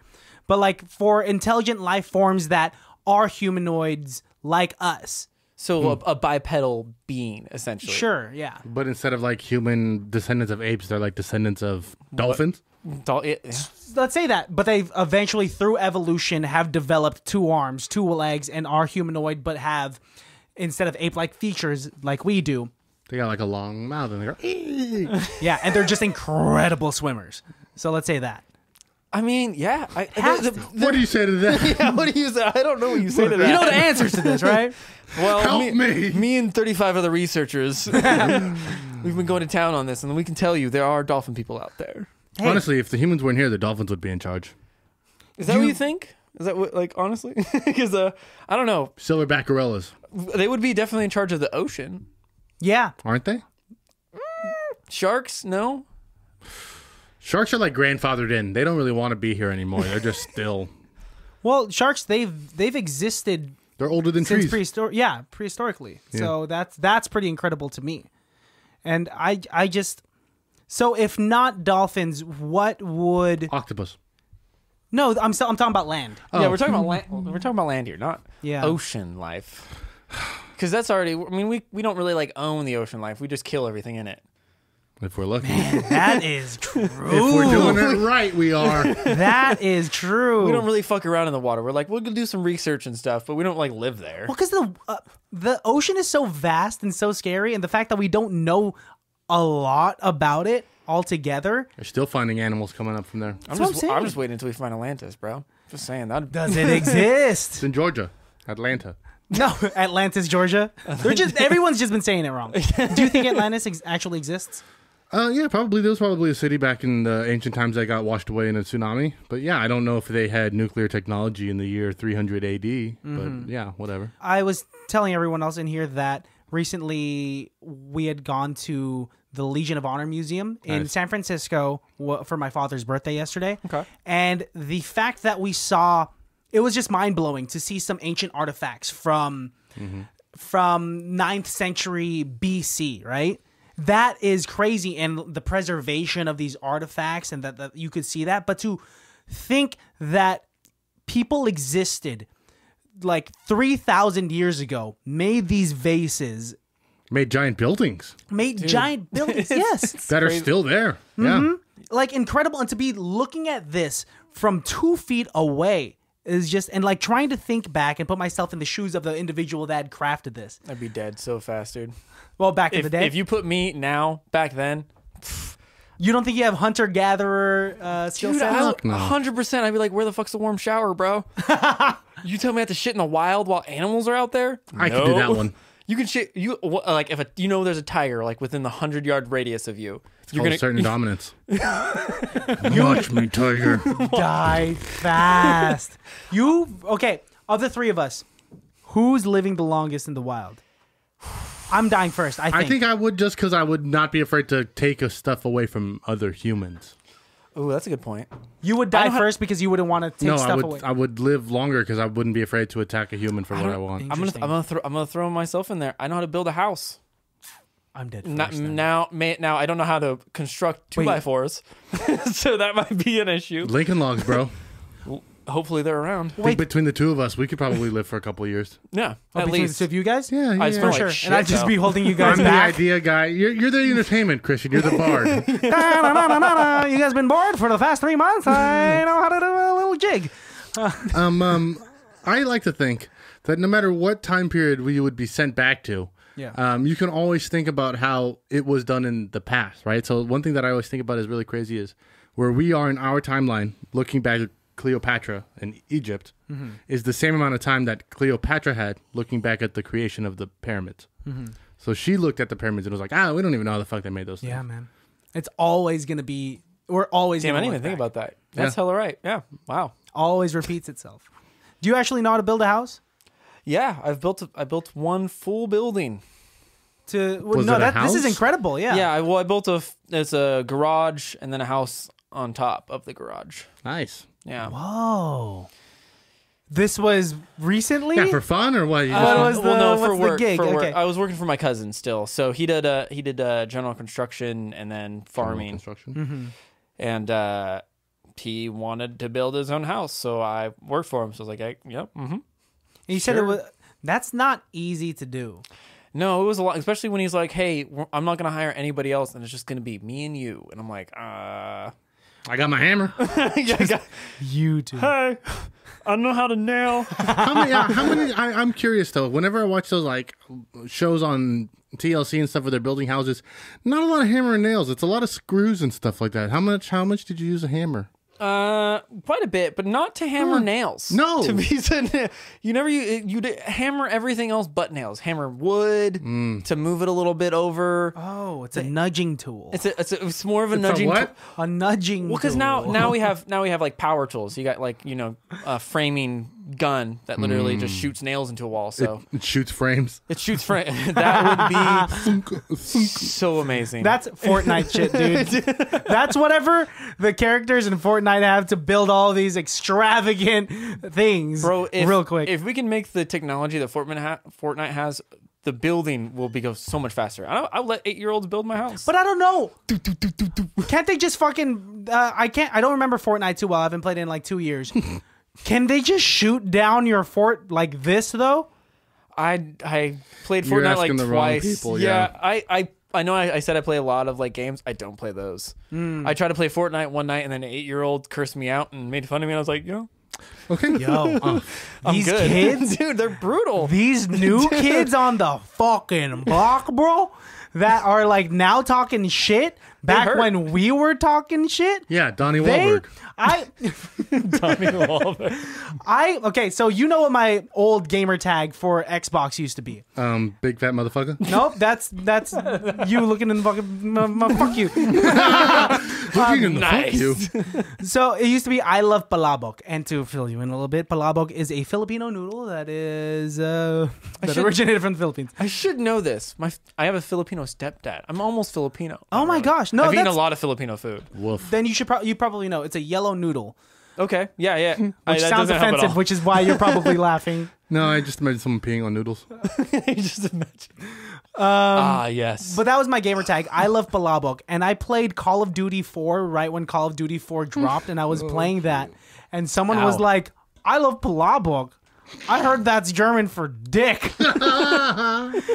But like for intelligent life forms that are humanoids like us. So mm. a, a bipedal being, essentially. Sure, yeah. But instead of like human descendants of apes, they're like descendants of dolphins? Dol yeah. Let's say that. But they've eventually, through evolution, have developed two arms, two legs, and are humanoid, but have, instead of ape-like features like we do, they got like a long mouth and they go, eee. Yeah, and they're just incredible swimmers. So let's say that. I mean, yeah. I, the, the, what do you say to that? Yeah, what do you say? I don't know what you say to that. You know the answers to this, right? Well, help me. Me, me and thirty-five other researchers, we've been going to town on this, and we can tell you there are dolphin people out there. Hey. Honestly, if the humans weren't here, the dolphins would be in charge. Is that you, what you think? Is that what, like, honestly? Because uh, I don't know. Silverback gorillas. They would be definitely in charge of the ocean. Yeah. Aren't they? Sharks? No. Sharks are like grandfathered in. They don't really want to be here anymore. They're just still. Well, sharks, they've they've existed. They're older than since trees. Prehistor yeah, prehistorically. Yeah. So that's that's pretty incredible to me. And I I just so if not dolphins, what would octopus? No, I'm still, I'm talking about land. Oh. Yeah, we're talking about land. We're talking about land here, not yeah. ocean life. Because that's already, I mean, we, we don't really like own the ocean life. We just kill everything in it. If we're lucky. Man, that is true. If we're doing it right, we are. That is true. We don't really fuck around in the water. We're like, we'll do some research and stuff, but we don't like live there. Well, because the, uh, the ocean is so vast and so scary. And the fact that we don't know a lot about it altogether. They're still finding animals coming up from there. That's I'm, what just, I'm, I'm just waiting until we find Atlantis, bro. Just saying. That doesn't exist. It's in Georgia. Atlanta. No, Atlantis, Georgia. They're just everyone's just been saying it wrong. Do you think Atlantis ex actually exists? Uh, yeah, probably. There was probably a city back in the ancient times that got washed away in a tsunami. But yeah, I don't know if they had nuclear technology in the year three hundred A D. Mm-hmm. But yeah, whatever. I was telling everyone else in here that recently we had gone to the Legion of Honor Museum in nice. San Francisco for my father's birthday yesterday. Okay, and the fact that we saw. It was just mind-blowing to see some ancient artifacts from mm-hmm. from ninth century B C, right? That is crazy, and the preservation of these artifacts, and that, that you could see that. But to think that people existed like three thousand years ago, made these vases. Made giant buildings. Made Dude. giant buildings, yes. It's that crazy. Are still there, mm-hmm. yeah. Like, incredible, and to be looking at this from two feet away is just, and like trying to think back and put myself in the shoes of the individual that had crafted this. I'd be dead so fast, dude. Well, back in the day. If you put me now, back then. Pff. You don't think you have hunter-gatherer uh, skill set? Dude, one hundred percent. I'd be like, where the fuck's the warm shower, bro? You tell me I have to shit in the wild while animals are out there? I no. can do that one. You can shit, you like if a, you know there's a tiger like within the hundred yard radius of you. It's you're called gonna, certain dominance. Watch me, tiger. Die fast. You okay? Of the three of us, who's living the longest in the wild? I'm dying first. I think I, think I would just because I would not be afraid to take stuff away from other humans. Oh, that's a good point. You would die first have... because you wouldn't want to take no, stuff I would, away. I would live longer because I wouldn't be afraid to attack a human for I what I want. I'm gonna, I'm gonna throw, I'm gonna throw myself in there. I know how to build a house. I'm dead. First, Not, now, may, now I don't know how to construct two Wait. by fours, so that might be an issue. Lincoln logs, bro. hopefully they're around. Wait. I think between the two of us, we could probably live for a couple of years. Yeah, oh, at least. The two of you guys? Yeah, yeah. I smell for sure. Like shit, and I'd just though. be holding you guys I'm back. I'm the idea guy. You're, you're the entertainment, Christian. You're the bard. da, na, na, na, na, na. You guys been bored for the past three months? I know how to do a little jig. Uh. Um, um, I like to think that no matter what time period we would be sent back to, yeah. Um, you can always think about how it was done in the past, right? So one thing that I always think about is really crazy is where we are in our timeline, looking back at Cleopatra in Egypt, mm-hmm. is the same amount of time that Cleopatra had looking back at the creation of the pyramids. Mm-hmm. So she looked at the pyramids and was like, ah, we don't even know how the fuck they made those things. Yeah, man. It's always going to be, we're always going to Damn, I didn't even think about that. That's yeah. hella right. Yeah. Wow. Always repeats itself. Do you actually know how to build a house? Yeah, I've built a, I built one full building. To well, no, that house? This is incredible. Yeah, yeah. I, well, I built a as a garage and then a house on top of the garage. Nice. Yeah. Whoa. This was recently. Yeah, for fun or what? You just uh, was the, well, no, for work. The gig? For work. Okay. I was working for my cousin still, so he did uh, he did uh, general construction and then farming. General construction. Mm-hmm. And uh, he wanted to build his own house, so I worked for him. So I was like, I, yep. Mm-hmm. You said sure. it was. That's not easy to do. No, it was a lot, especially when he's like, "Hey, I'm not going to hire anybody else, and it's just going to be me and you." And I'm like, "Uh, I got my hammer. yeah, I got you too. Hey, I know how to nail." how many? Uh, how many I, I'm curious though. Whenever I watch those like shows on T L C and stuff where they're building houses, not a lot of hammer and nails. It's a lot of screws and stuff like that. How much? How much did you use a hammer? Uh, quite a bit, but not to hammer huh. nails. No, to be you never you you hammer everything else but nails. Hammer wood mm. to move it a little bit over. Oh, it's a, a nudging tool. It's a, it's a, it's more of a it's nudging. A what? A nudging. Well, because now now we have now we have like power tools. You got like you know a framing gun that literally mm. just shoots nails into a wall. So it, it shoots frames. It shoots frames. That would be so amazing. That's Fortnite shit, dude. That's whatever the characters in Fortnite. I have to build all these extravagant things, bro. If, real quick, if we can make the technology that Fortnite, ha Fortnite has, the building will be go so much faster. I I'll let eight-year-olds build my house, but I don't know. Do, do, do, do, do. Can't they just fucking? Uh, I can't. I don't remember Fortnite too well. I haven't played it in like two years. Can they just shoot down your fort like this though? I I played You're Fortnite like the twice. Wrong people, yeah. yeah, I I. I know I, I said I play a lot of like games. I don't play those. Mm. I tried to play Fortnite one night, and then an eight-year-old cursed me out and made fun of me. And I was like, yo, okay, yo, uh, I'm these good. Kids, dude, they're brutal. These new kids on the fucking block, bro, that are like now talking shit. Back when we were talking shit, yeah, Donnie they, Wahlberg. I, Donnie Wahlberg. I okay, so you know what my old gamer tag for Xbox used to be? Um, big fat motherfucker. Nope, that's that's you looking in the fucking uh, fuck you. looking in the nice. Fuck you. So it used to be I love palabok, and to fill you in a little bit, palabok is a Filipino noodle that is uh, that should, originated from the Philippines. I should know this. My I have a Filipino stepdad. I'm almost Filipino. Oh my gosh. No, I've eaten a lot of Filipino food. Woof. Then you should pro you probably know it's a yellow noodle. Okay, yeah, yeah. Which I, that sounds offensive, which is why you're probably laughing. No, I just imagine someone peeing on noodles. I just imagine. Um, ah, yes. But that was my gamer tag. I love palabok, and I played Call of Duty four right when Call of Duty four dropped, and I was playing that, and someone Ow. was like, "I love palabok. I heard that's German for dick."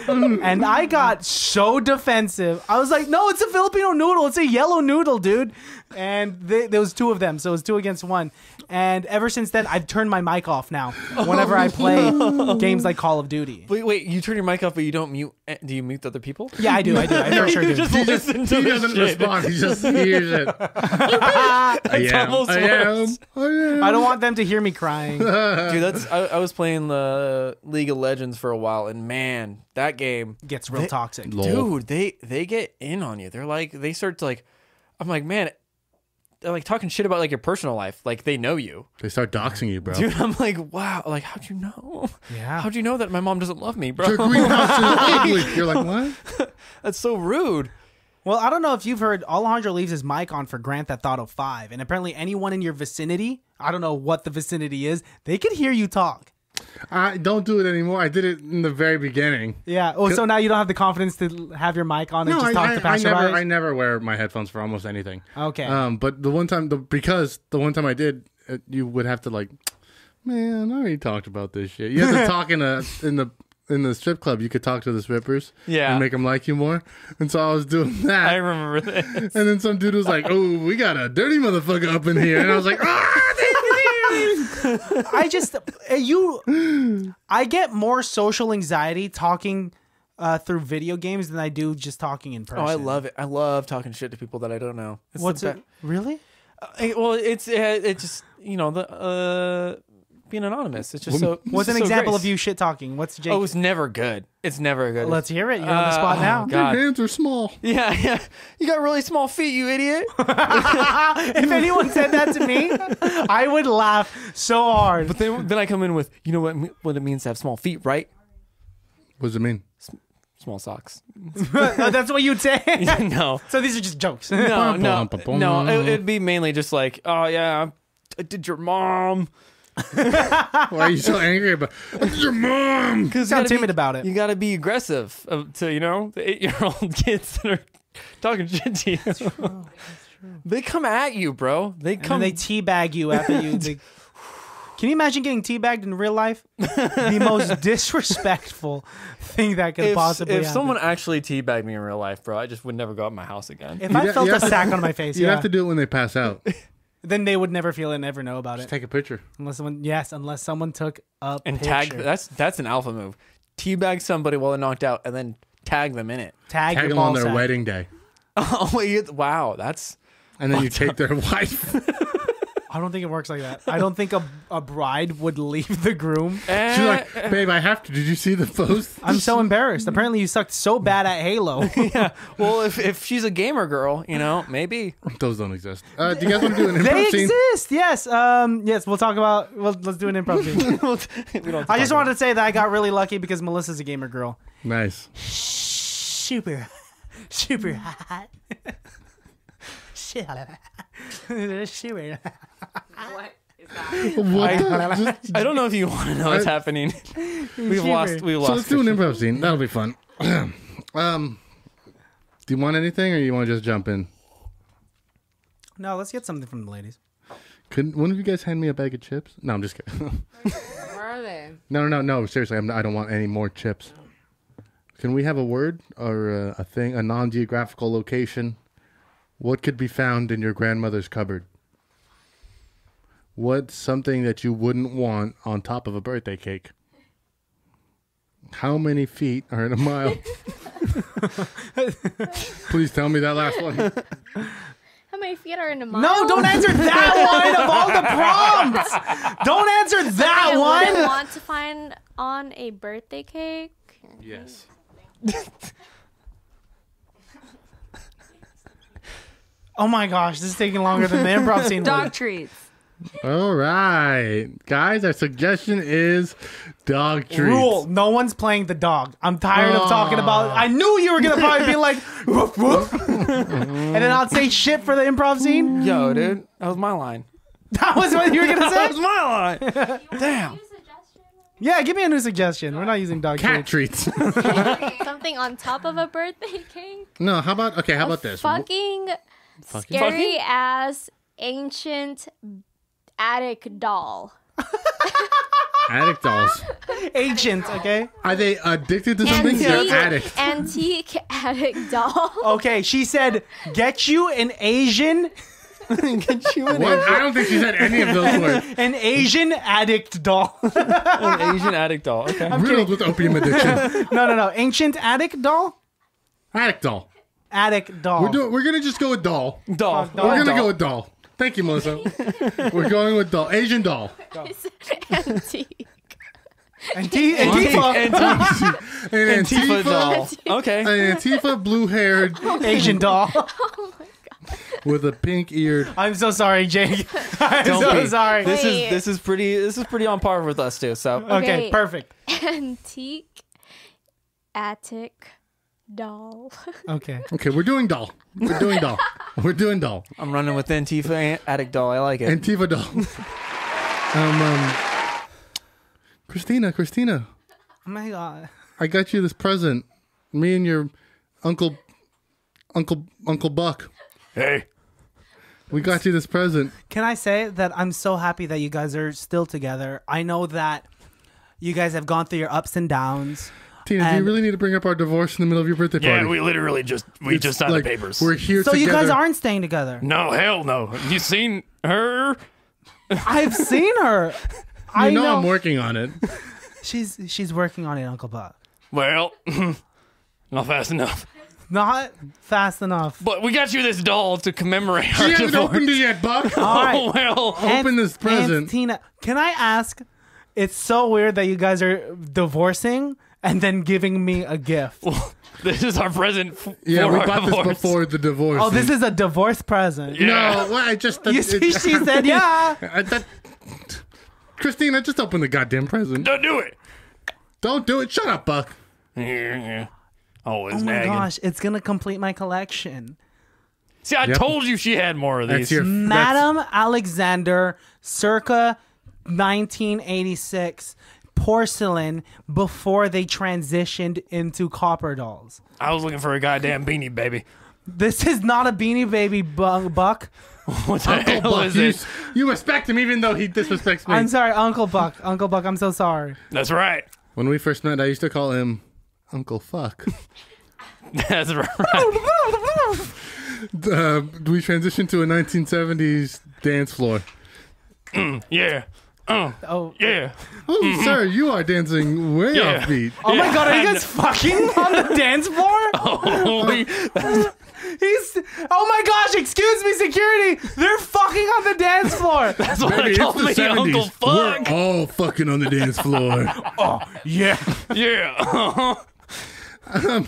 And I got so defensive. I was like, no, it's a Filipino noodle. It's a yellow noodle, dude. And they, there was two of them, so it was two against one. And ever since then, I've turned my mic off now whenever oh, I play no. games like Call of Duty. Wait, wait, you turn your mic off, but you don't mute. Do you mute the other people? Yeah, I do. I do. I for sure do. Just he just, he doesn't shit. respond. He just hears it. I, am, I, am, I am. I don't want them to hear me crying. Dude, that's. I, I was playing the League of Legends for a while, and man, that game gets real they, toxic. Dude, Lol. they they get in on you. They're like, they start to like. I'm like, man. They're like talking shit about like your personal life. Like they know you. They start doxing you, bro. Dude, I'm like, wow. Like, how'd you know? Yeah. How'd you know that my mom doesn't love me, bro? Your greenhouse is ugly. You're like, what? That's so rude. Well, I don't know if you've heard Alejandro leaves his mic on for Grand Theft Auto five. And apparently anyone in your vicinity, I don't know what the vicinity is, they could hear you talk. I don't do it anymore. I did it in the very beginning. Yeah. Oh, so now you don't have the confidence to have your mic on and no, just talk I, to passersby? I never, I never wear my headphones for almost anything. Okay. Um, but the one time, the because the one time I did, you would have to like, man, I already talked about this shit. You have to talk in a in the in the strip club. You could talk to the strippers, yeah, and make them like you more. And so I was doing that. I remember this. And then some dude was like, "Oh, we got a dirty motherfucker up in here," and I was like, "Ah!" I just you I get more social anxiety talking uh, through video games than I do just talking in person. Oh, I love it. I love talking shit to people that I don't know. It's What's it? Really? Uh, well, it's it, it just, you know, the uh, being anonymous. It's just so. What's an so example grace. of you shit talking? What's Jake? Oh, it's never good. It's never good. Let's hear it. You're uh, on the spot now. Oh, God. Your hands are small. Yeah, yeah. You got really small feet, you idiot. If anyone said that to me, I would laugh so hard. But then, then I come in with, you know what, what it means to have small feet, right? What does it mean? S small socks. No, that's what you'd say? No. So these are just jokes. No, no. No, it, it'd be mainly just like, oh, yeah, I did your mom. Why are you so angry about your mom? Because I'm timid be, about it. You got to be aggressive to, you know, the eight-year-old kids that are talking shit to you. That's true. That's true. They come at you, bro. They come. And they teabag you after you. They... Can you imagine getting teabagged in real life? The most disrespectful thing that could if, possibly. If happen. someone actually teabagged me in real life, bro, I just would never go out of my house again. If you I felt a sack on my face, you yeah. have to do it when they pass out. Then they would never feel it, never know about Just it. Just take a picture. Unless someone, yes, unless someone took a and picture. And tag, that's that's an alpha move. Teabag somebody while they're knocked out and then tag them in it. Tag, tag them on their out. wedding day. Oh, wait, wow, that's... And then you take up. their wife. I don't think it works like that. I don't think a, a bride would leave the groom. Eh, She's like, babe, I have to. Did you see the post? I'm so embarrassed. Apparently you sucked so bad at Halo. Yeah. Well, if, if she's a gamer girl, you know, maybe. Those don't exist. Uh, do you guys want to do an improv they scene? They exist, yes. Um, yes, we'll talk about, well, let's do an improv scene. we don't I just wanted to say that I got really lucky because Melissa's a gamer girl. Nice. Super, super hot. Shit. Shit. What is that? What I, just, I don't know if you want to know what's I, happening. We've shiver. lost. We've lost. So let's do an improv scene. That'll be fun. um, do you want anything, or you want to just jump in? No, let's get something from the ladies. Couldn't one of you guys hand me a bag of chips? No, I'm just kidding. Where are they? No, no, no. Seriously, I'm, I don't want any more chips. Can we have a word or a, a thing, a non-geographical location? What could be found in your grandmother's cupboard? What's something that you wouldn't want on top of a birthday cake? How many feet are in a mile? Please tell me that last one. How many feet are in a mile? No, don't answer that one of all the prompts. Don't answer that okay, one. I wouldn't want to find on a birthday cake. Yes. Oh my gosh, this is taking longer than the improv scene. Dog treats. All right, guys, our suggestion is dog treats. Rule, no one's playing the dog. I'm tired oh. of talking about it. I knew you were going to probably be like, woof, woof. And then I'll say shit for the improv scene. Yo, dude, that was my line. That was what you were going to say? That was my line. Damn. Yeah, give me a new suggestion. We're not using dog Cat treats. treats. Something on top of a birthday cake? No, how about, okay, how a about this? Fucking... Fucking Scary fucking? ass ancient attic doll. Attic dolls. Ancient, okay? Are they addicted to something? Antique, attic. Antique attic doll. Okay, she said, get you an Asian. Get you an Asian. I don't think she said any of those words. An Asian addict doll. An Asian addict doll, okay. I'm riddled with opium addiction. No, no, no. Ancient attic doll? Attic doll. Attic doll. We're doing. We're gonna just go with doll. Doll. doll. We're gonna doll. go with doll. Thank you, Melissa. We're going with doll. Asian doll. doll. Antique. Antique. Antifa. Antifa. An Antifa doll. Okay. An Antifa blue-haired Asian doll. Oh my god. With a pink ear. I'm so sorry, Jake. I'm Don't so be. sorry. Wait. This is this is pretty. This is pretty on par with us too. So okay, okay perfect. Antique. Attic. Doll. Okay. Okay, we're doing doll. We're doing doll. We're doing doll. I'm running with Antifa attic doll. I like it. Antifa doll. um, um, Christina, Christina. Oh my god. I got you this present. Me and your uncle, uncle, Uncle Buck. Hey. We got you this present. Can I say that I'm so happy that you guys are still together? I know that you guys have gone through your ups and downs. Tina, do you really need to bring up our divorce in the middle of your birthday party? Yeah, we literally just we it's just signed like, the papers. We're here so together. So you guys aren't staying together? No, hell no. You seen her? I've seen her. You I know, know I'm working on it. She's she's working on it, Uncle Buck. Well, not fast enough. Not fast enough. But we got you this doll to commemorate she our divorce. She hasn't opened it yet, Buck. All right. Oh, well. Aunt, open this present. Aunt Tina, can I ask? It's so weird that you guys are divorcing and then giving me a gift. Well, this is our present. For yeah, we our bought divorce. This before the divorce. Oh, this is a divorce present. Yeah. No, well, I just... Uh, you see, it, she said, yeah. I, that, Christina, just open the goddamn present. Don't do it. Don't do it. Shut up, Buck. Yeah. Always oh my nagging. Gosh, it's gonna complete my collection. See, I yep. told you she had more of these. That's your, Madame that's... Alexander, circa nineteen eighty-six, porcelain before they transitioned into copper dolls. I was looking for a goddamn Beanie Baby. This is not a Beanie Baby, bu Buck. What the Uncle hell Buck, is you, it? You respect him even though he disrespects me. I'm sorry, Uncle Buck. Uncle Buck, I'm so sorry. That's right. When we first met, I used to call him Uncle Fuck. That's right. uh, we transitioned to a nineteen seventies dance floor. Mm, yeah. Uh, oh. Yeah. Oh, mm -hmm. Sir, you are dancing way yeah. off beat. Oh, yeah, my God. Are you guys fucking on the dance floor? Holy. He's. Oh, my gosh. Excuse me, security. They're fucking on the dance floor. That's what Baby, I called me, seventies. Uncle Fuck. We're all fucking on the dance floor. Oh, yeah. Yeah. Uh-huh. Um,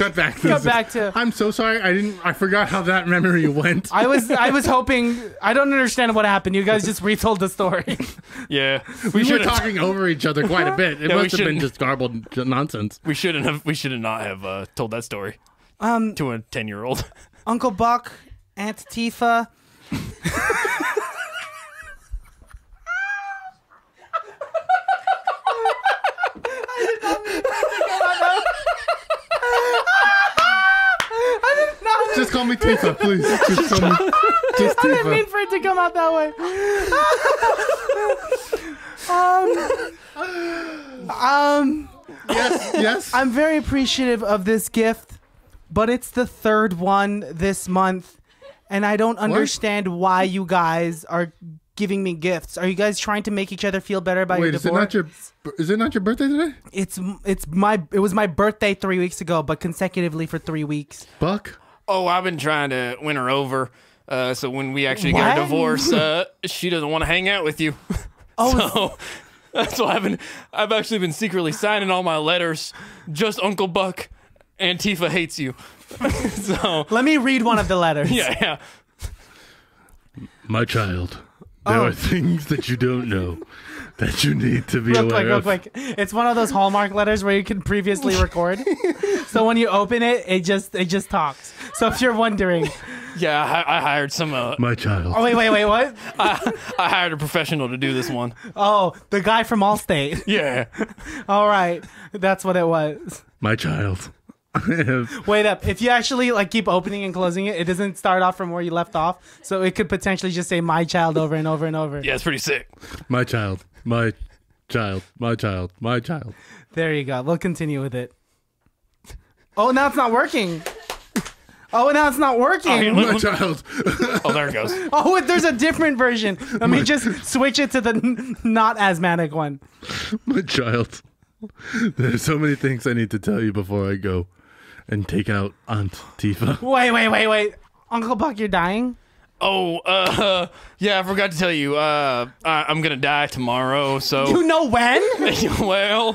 cut back. Cut this. back to. I'm so sorry. I didn't. I forgot how that memory went. I was. I was hoping. I don't understand what happened. You guys just retold the story. Yeah, we, we were talking over each other quite a bit. It yeah, must have been just garbled nonsense. We shouldn't have. We should not have uh, told that story um, to a ten-year-old. Uncle Buck, Aunt Tifa. Just call me Tifa, please. Just call me. Just Tifa. I didn't mean for it to come out that way. um, um, yes, yes. I'm very appreciative of this gift, but it's the third one this month, and I don't understand what? why you guys are giving me gifts. Are you guys trying to make each other feel better by Wait, your divorce? Wait, is it not your? Is it not your birthday today? It's it's my it was my birthday three weeks ago, but consecutively for three weeks. Buck. Oh, I've been trying to win her over, uh, so when we actually what? get a divorce, uh, she doesn't want to hang out with you. Oh, so that's why I've been. I've actually been secretly signing all my letters. Just Uncle Buck, Antifa hates you. So let me read one of the letters. Yeah, yeah. My child, there oh. are things that you don't know that you need to be real aware quick, of. Real quick. It's one of those Hallmark letters where you can previously record. So when you open it, it just it just talks. So if you're wondering, yeah, I, I hired some. Uh, My child. Oh wait, wait, wait, what? I, I hired a professional to do this one. Oh, the guy from Allstate. Yeah. All right, that's what it was. My child. Wait up! If you actually like keep opening and closing it, it doesn't start off from where you left off. So it could potentially just say "my child" over and over and over. Yeah, it's pretty sick. My child. My child, my child, my child. There you go. We'll continue with it. Oh, now it's not working. Oh, now it's not working. Oh, here, my child. Oh, there it goes. Oh, there's a different version. Let my, me just switch it to the not asthmatic one. My child, there's so many things I need to tell you before I go and take out Aunt Tifa. Wait, wait, wait, wait. Uncle Buck, you're dying? Oh, uh, yeah, I forgot to tell you, uh, I, I'm gonna die tomorrow, so... You know when? Well,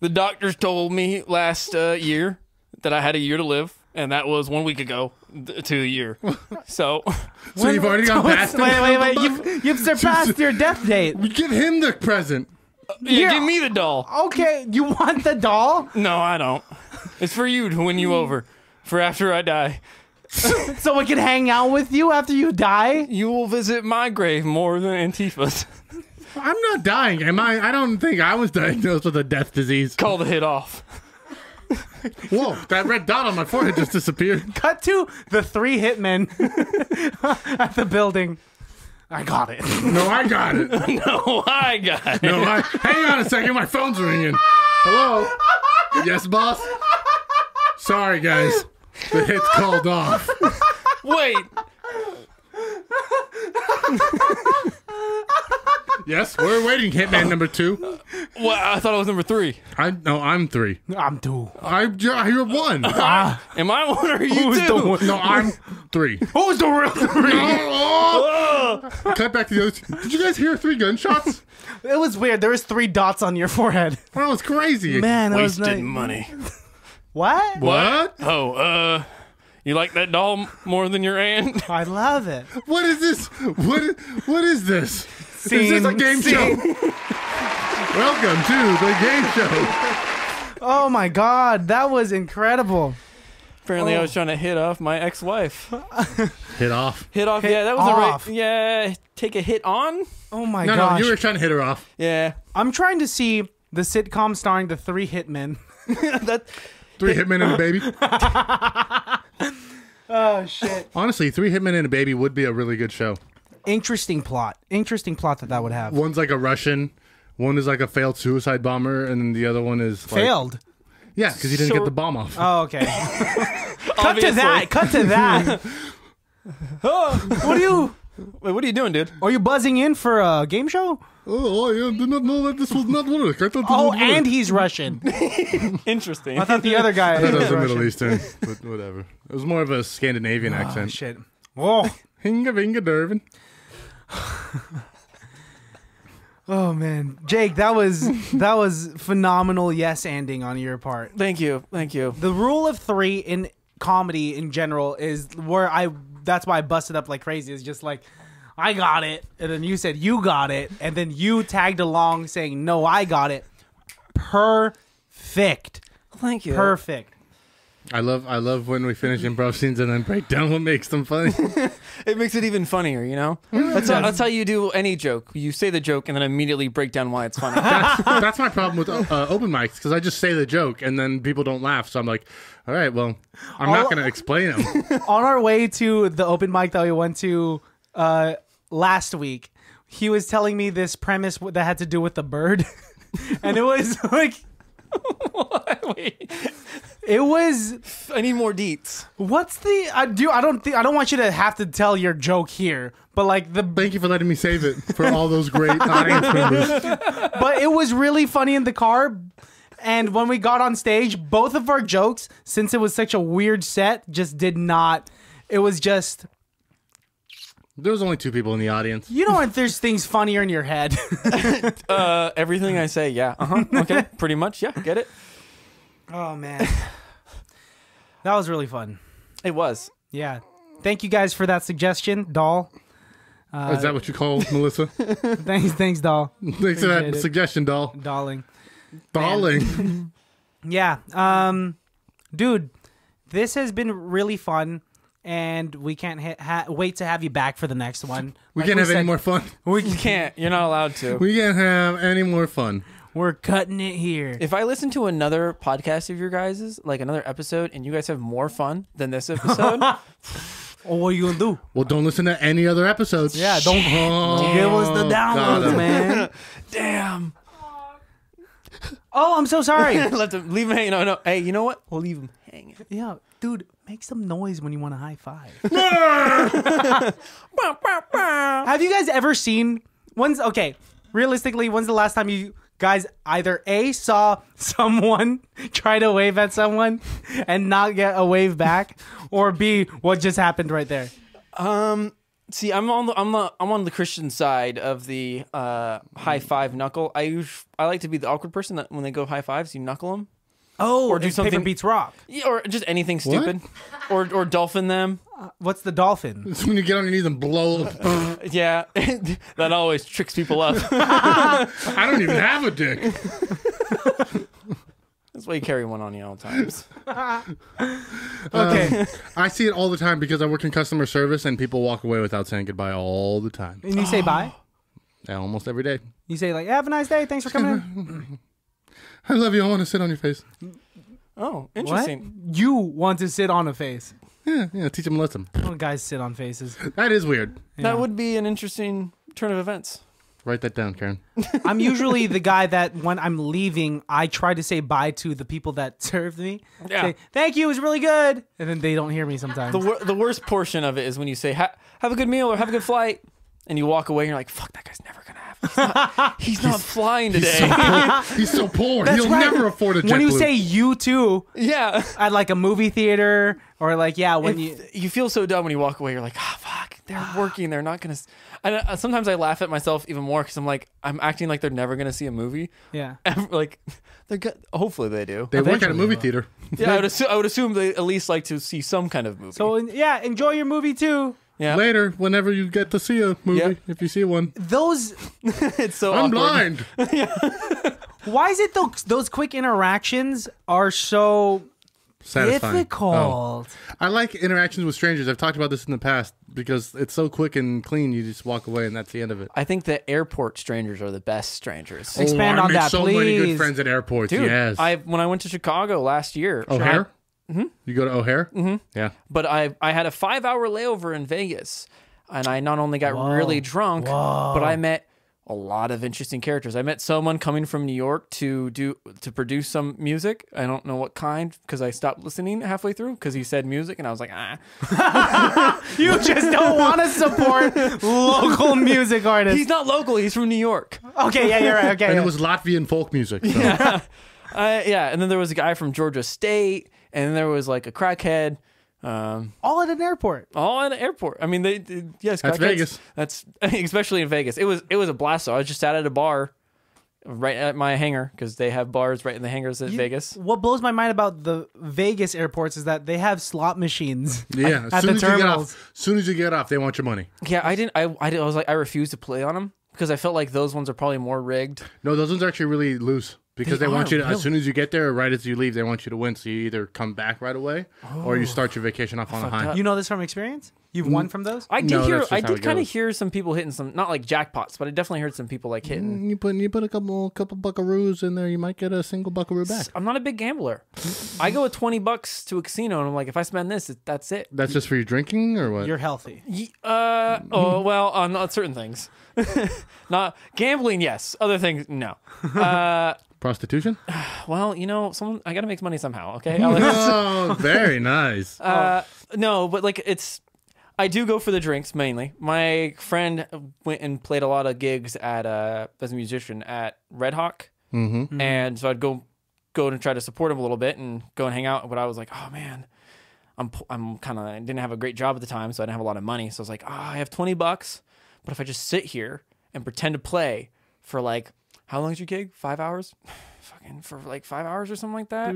the doctors told me last uh, year that I had a year to live, and that was one week ago to the year. So... So when, you've already gone past it? Wait, wait, wait, you've, you've surpassed Just, your death date. Give him the present. Uh, yeah, give me the doll. Okay, you want the doll? No, I don't. It's for you to win you over, for after I die. So we can hang out with you after you die? You will visit my grave more than Antifa's. I'm not dying, am I? I don't think I was diagnosed with a death disease. Call the hit off. Whoa, that red dot on my forehead just disappeared. Cut to the three hitmen at the building. I got it. No, I got it. No, I got it. No, I... Hang on a second. My phone's ringing. Hello? Yes, boss? Sorry, guys. The hit's called off. Wait. Yes, we're waiting, hitman number two. Well, I thought it was number three. I No, I'm three. I'm two. I, you're one. Uh, Am I one or are you two? No, I'm three. Who's the real three? Oh, oh. Cut back to the other two. Did you guys hear three gunshots? It was weird. There was three dots on your forehead. That was crazy. Man, that was nice. Wasted money. What? What? Oh, uh... You like that doll more than your aunt? I love it. What is this? What is, what is this? Scene, is this a game scene. show? Welcome to the game show. Oh my God, that was incredible. Apparently, oh. I was trying to hit off my ex-wife. Hit off. Hit off. Hit yeah, that was off. a right. Yeah, take a hit on. Oh my God. No, gosh. no, you were trying to hit her off. Yeah, I'm trying to see the sitcom starring the three hitmen. that. Three hitmen and a baby. Oh, shit. Honestly, Three Hitmen and a Baby would be a really good show. Interesting plot. Interesting plot that that would have. One's like a Russian. One is like a failed suicide bomber. And then the other one is like... Failed? Yeah, because he didn't so... get the bomb off. Oh, okay. Cut to that. Cut to that. Oh, what are you... Wait, what are you doing, dude? Are you buzzing in for a game show? Oh, I did not know that this was not work. I thought oh, was and work. he's Russian. Interesting. I thought the other guy I thought was, was Middle Eastern, but whatever. It was more of a Scandinavian oh, accent. Shit. Oh, hinga vinga dervin. Oh man, Jake, that was that was phenomenal. Yes, ending on your part. Thank you, thank you. The rule of three in comedy in general is where I. That's why I busted up like crazy. It's just like. I got it, and then you said you got it, and then you tagged along saying, no, I got it. Perfect. Thank you. Perfect. I love I love when we finish improv scenes and then break down what makes them funny. It makes it even funnier, you know? That's how, that's how you do any joke. You say the joke and then immediately break down why it's funny. That's, that's my problem with uh, open mics, because I just say the joke and then people don't laugh. So I'm like, all right, well, I'm all, not going to explain them. On our way to the open mic that we went to uh, last week, he was telling me this premise that had to do with the bird, and it was like, Wait. it was. I need more deets. What's the? I do. I don't think. I don't want you to have to tell your joke here, but like the. Thank you for letting me save it for all those great audience members. But it was really funny in the car, and when we got on stage, both of our jokes, since it was such a weird set, just did not. It was just. There was only two people in the audience. You know, if there's things funnier in your head. uh, everything I say, yeah. Uh-huh. Okay, pretty much, yeah. Get it? Oh, man. That was really fun. It was. Yeah. Thank you guys for that suggestion, Doll. Uh, Is that what you call Melissa? thanks, thanks, Doll. Thanks Appreciate for that it. suggestion, Doll. Dolling. Dolling. Yeah. Um, dude, this has been really fun. And we can't ha ha wait to have you back for the next one. We like can't we have said, any more fun. We can't. You're not allowed to. We can't have any more fun. We're cutting it here. If I listen to another podcast of your guys's, like another episode, and you guys have more fun than this episode, well, what are you going to do? Well, don't listen to any other episodes. Yeah, don't. Oh, give us the downloads, man. Damn. Oh, I'm so sorry. Let them, leave him hanging. No, no. Hey, you know what? We'll leave him hanging. Yeah, dude. Make some noise when you want a high five. Have you guys ever seen... When's, okay, realistically, when's the last time you guys either A, saw someone try to wave at someone and not get a wave back, or B, what just happened right there? Um... See, I'm on the I'm the, I'm on the Christian side of the uh, high five knuckle. I I like to be the awkward person that when they go high fives, you knuckle them. Oh, or do something paper beats rock, yeah, or just anything stupid, what? or or dolphin them. Uh, what's the dolphin? It's when you get on your knees and blow. Yeah, that always tricks people up. I don't even have a dick. That's why you carry one on you all times. Okay. Um, I see it all the time because I work in customer service and people walk away without saying goodbye all the time. And you say bye? Yeah, almost every day. You say like, have a nice day. Thanks for coming in. I love you. I want to sit on your face. Oh, interesting. What? You want to sit on a face. Yeah, yeah, teach them a lesson. Well, guys sit on faces. That is weird. Yeah. That would be an interesting turn of events. Write that down, Karen. I'm usually the guy that when I'm leaving, I try to say bye to the people that served me. Yeah. Say, thank you, it was really good. And then they don't hear me sometimes. The, wor the worst portion of it is when you say, ha have a good meal or have a good flight. And you walk away and you're like, fuck, that guy's never going to have it. He's not, he's he's, not flying today. He's so poor. He's so poor. He'll right. never afford a jet When you blue. say you too, yeah. at like a movie theater or like, yeah. when you, you feel so dumb when you walk away. You're like, ah, oh, fuck, they're working. They're not going to. Sometimes I laugh at myself even more because I'm like, I'm acting like they're never going to see a movie. Yeah. Like, they're good. Hopefully they do. They Eventually work at a movie theater. Yeah, I would, assume, I would assume they at least like to see some kind of movie. So, yeah, enjoy your movie too. Yeah. Later, whenever you get to see a movie, yep. if you see one. Those... it's so I'm awkward. blind. yeah. Why is it those, those quick interactions are so Satisfying. difficult? Oh. I like interactions with strangers. I've talked about this in the past because it's so quick and clean. You just walk away and that's the end of it. I think the airport strangers are the best strangers. Oh, Expand I on that, so please. so many good friends at airports. Dude, yes. I, when I went to Chicago last year... O'Hare? Mm-hmm. You go to O'Hare? Mm-hmm. Yeah. But I I had a five hour layover in Vegas, and I not only got Whoa. really drunk, Whoa. but I met a lot of interesting characters. I met someone coming from New York to do to produce some music. I don't know what kind because I stopped listening halfway through because he said music, and I was like, ah. You just don't want to support local music artists. He's not local. He's from New York. Okay, yeah, you're right. Okay, and yeah. it was Latvian folk music. So. Yeah. Uh, yeah, and then there was a guy from Georgia State. And there was like a crackhead. Um, all at an airport. All at an airport. I mean, they, they yes, that's Vegas. That's especially in Vegas. It was it was a blast. So I was just sat at a bar, right at my hangar because they have bars right in the hangars at you, Vegas. What blows my mind about the Vegas airports is that they have slot machines. Yeah, at, as soon at the as terminals. As soon as you get off, they want your money. Yeah, I didn't. I I, didn't, I was like, I refused to play on them because I felt like those ones are probably more rigged. No, those ones are actually really loose. Because they, they want you to, really? as soon as you get there, or right as you leave, they want you to win. So you either come back right away, oh. or you start your vacation off on a high. You know this from experience? You've won from those? I did no, hear. I did kind of hear some people hitting some, not like jackpots, but I definitely heard some people like hitting. Mm, you put you put a couple couple buckaroos in there, you might get a single buckaroo back. I'm not a big gambler. I go with twenty bucks to a casino, and I'm like, if I spend this, that's it. That's just for your drinking, or what? You're healthy. Ye uh oh well, on uh, certain things, not gambling. Yes, other things, no. Uh, Prostitution? Well, you know, someone I got to make money somehow, okay? Oh, very nice. Uh, oh. No, but like it's, I do go for the drinks mainly. My friend went and played a lot of gigs at uh, as a musician at Red Hawk. Mm-hmm. Mm-hmm. And so I'd go go and try to support him a little bit and go and hang out. But I was like, oh man, I'm, I'm kind of, I didn't have a great job at the time, so I didn't have a lot of money. So I was like, oh, I have twenty bucks, but if I just sit here and pretend to play for like, how long did you gig? Five hours? Fucking for like five hours or something like that.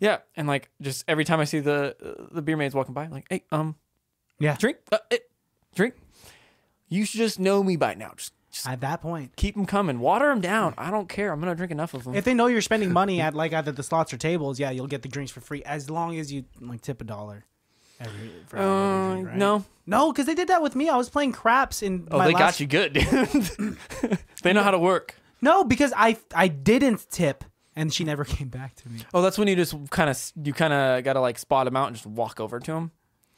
Yeah, and like just every time I see the uh, the beer maids walking by, I'm like, hey, um, yeah, drink, uh, it, drink. You should just know me by now. Just, just at that point, keep them coming, water them down. I don't care. I'm gonna drink enough of them. If they know you're spending money at like either the slots or tables, yeah, you'll get the drinks for free as long as you like tip a dollar. Every, for uh, everything, right? No, no, because they did that with me. I was playing craps in. Oh, my they last... got you good, dude. They know how to work. No, because I I didn't tip, and she never came back to me. Oh, that's when you just kind of you kind of gotta like spot him out and just walk over to him.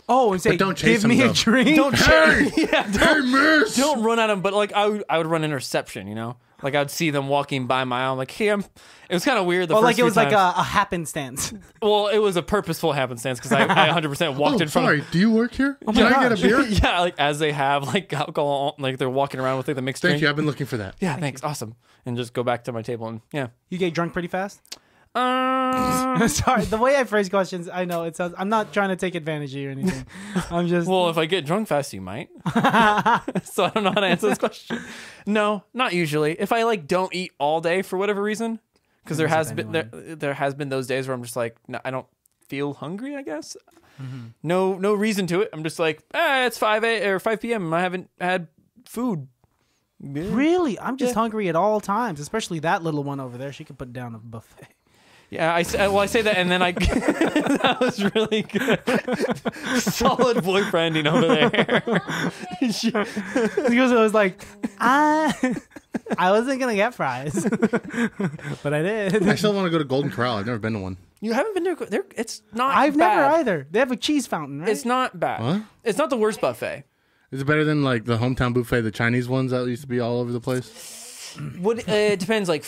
Oh, and say, but don't chase "Give him, me though. a drink." Don't hey, chase. Yeah, don't, hey, miss. Don't run at him. But like I would, I would run interception. You know, like I'd see them walking by my arm. Like, hey, I'm. It was kind of weird. The well, first like it was times. like a, a happenstance. Well, it was a purposeful happenstance because I one hundred percent walked oh, in front. Sorry, of... do you work here? Oh, Can I gosh. get a beer? Yeah, like as they have like alcohol, like they're walking around with like the mixed Thank drink. you. I've been looking for that. Yeah, Thank thanks. You. Awesome. And just go back to my table and yeah. You get drunk pretty fast. Uh... Sorry, the way I phrase questions, I know it sounds. I'm not trying to take advantage of you or anything. I'm just. Well, if I get drunk fast, you might. So I don't know how to answer this question. No, not usually. If I like don't eat all day for whatever reason, because there has been there, there has been those days where I'm just like, no, I don't feel hungry. I guess. Mm-hmm. No, no reason to it. I'm just like, ah, it's five a or five p m I haven't had food. Yeah. Really, I'm just yeah. hungry at all times, especially that little one over there. She could put down a buffet. Yeah, I say, well, I say that, and then I... That was really good. Solid boyfriending over there. She, because I was like, ah, I wasn't going to get fries. But I did. I still want to go to Golden Corral. I've never been to one. You haven't been to there. It's not. I've bad. never either. They have a cheese fountain. Right? It's not bad. What? It's not the worst buffet. Is it better than like the hometown buffet, the Chinese ones that used to be all over the place? What? Uh, it depends. Like,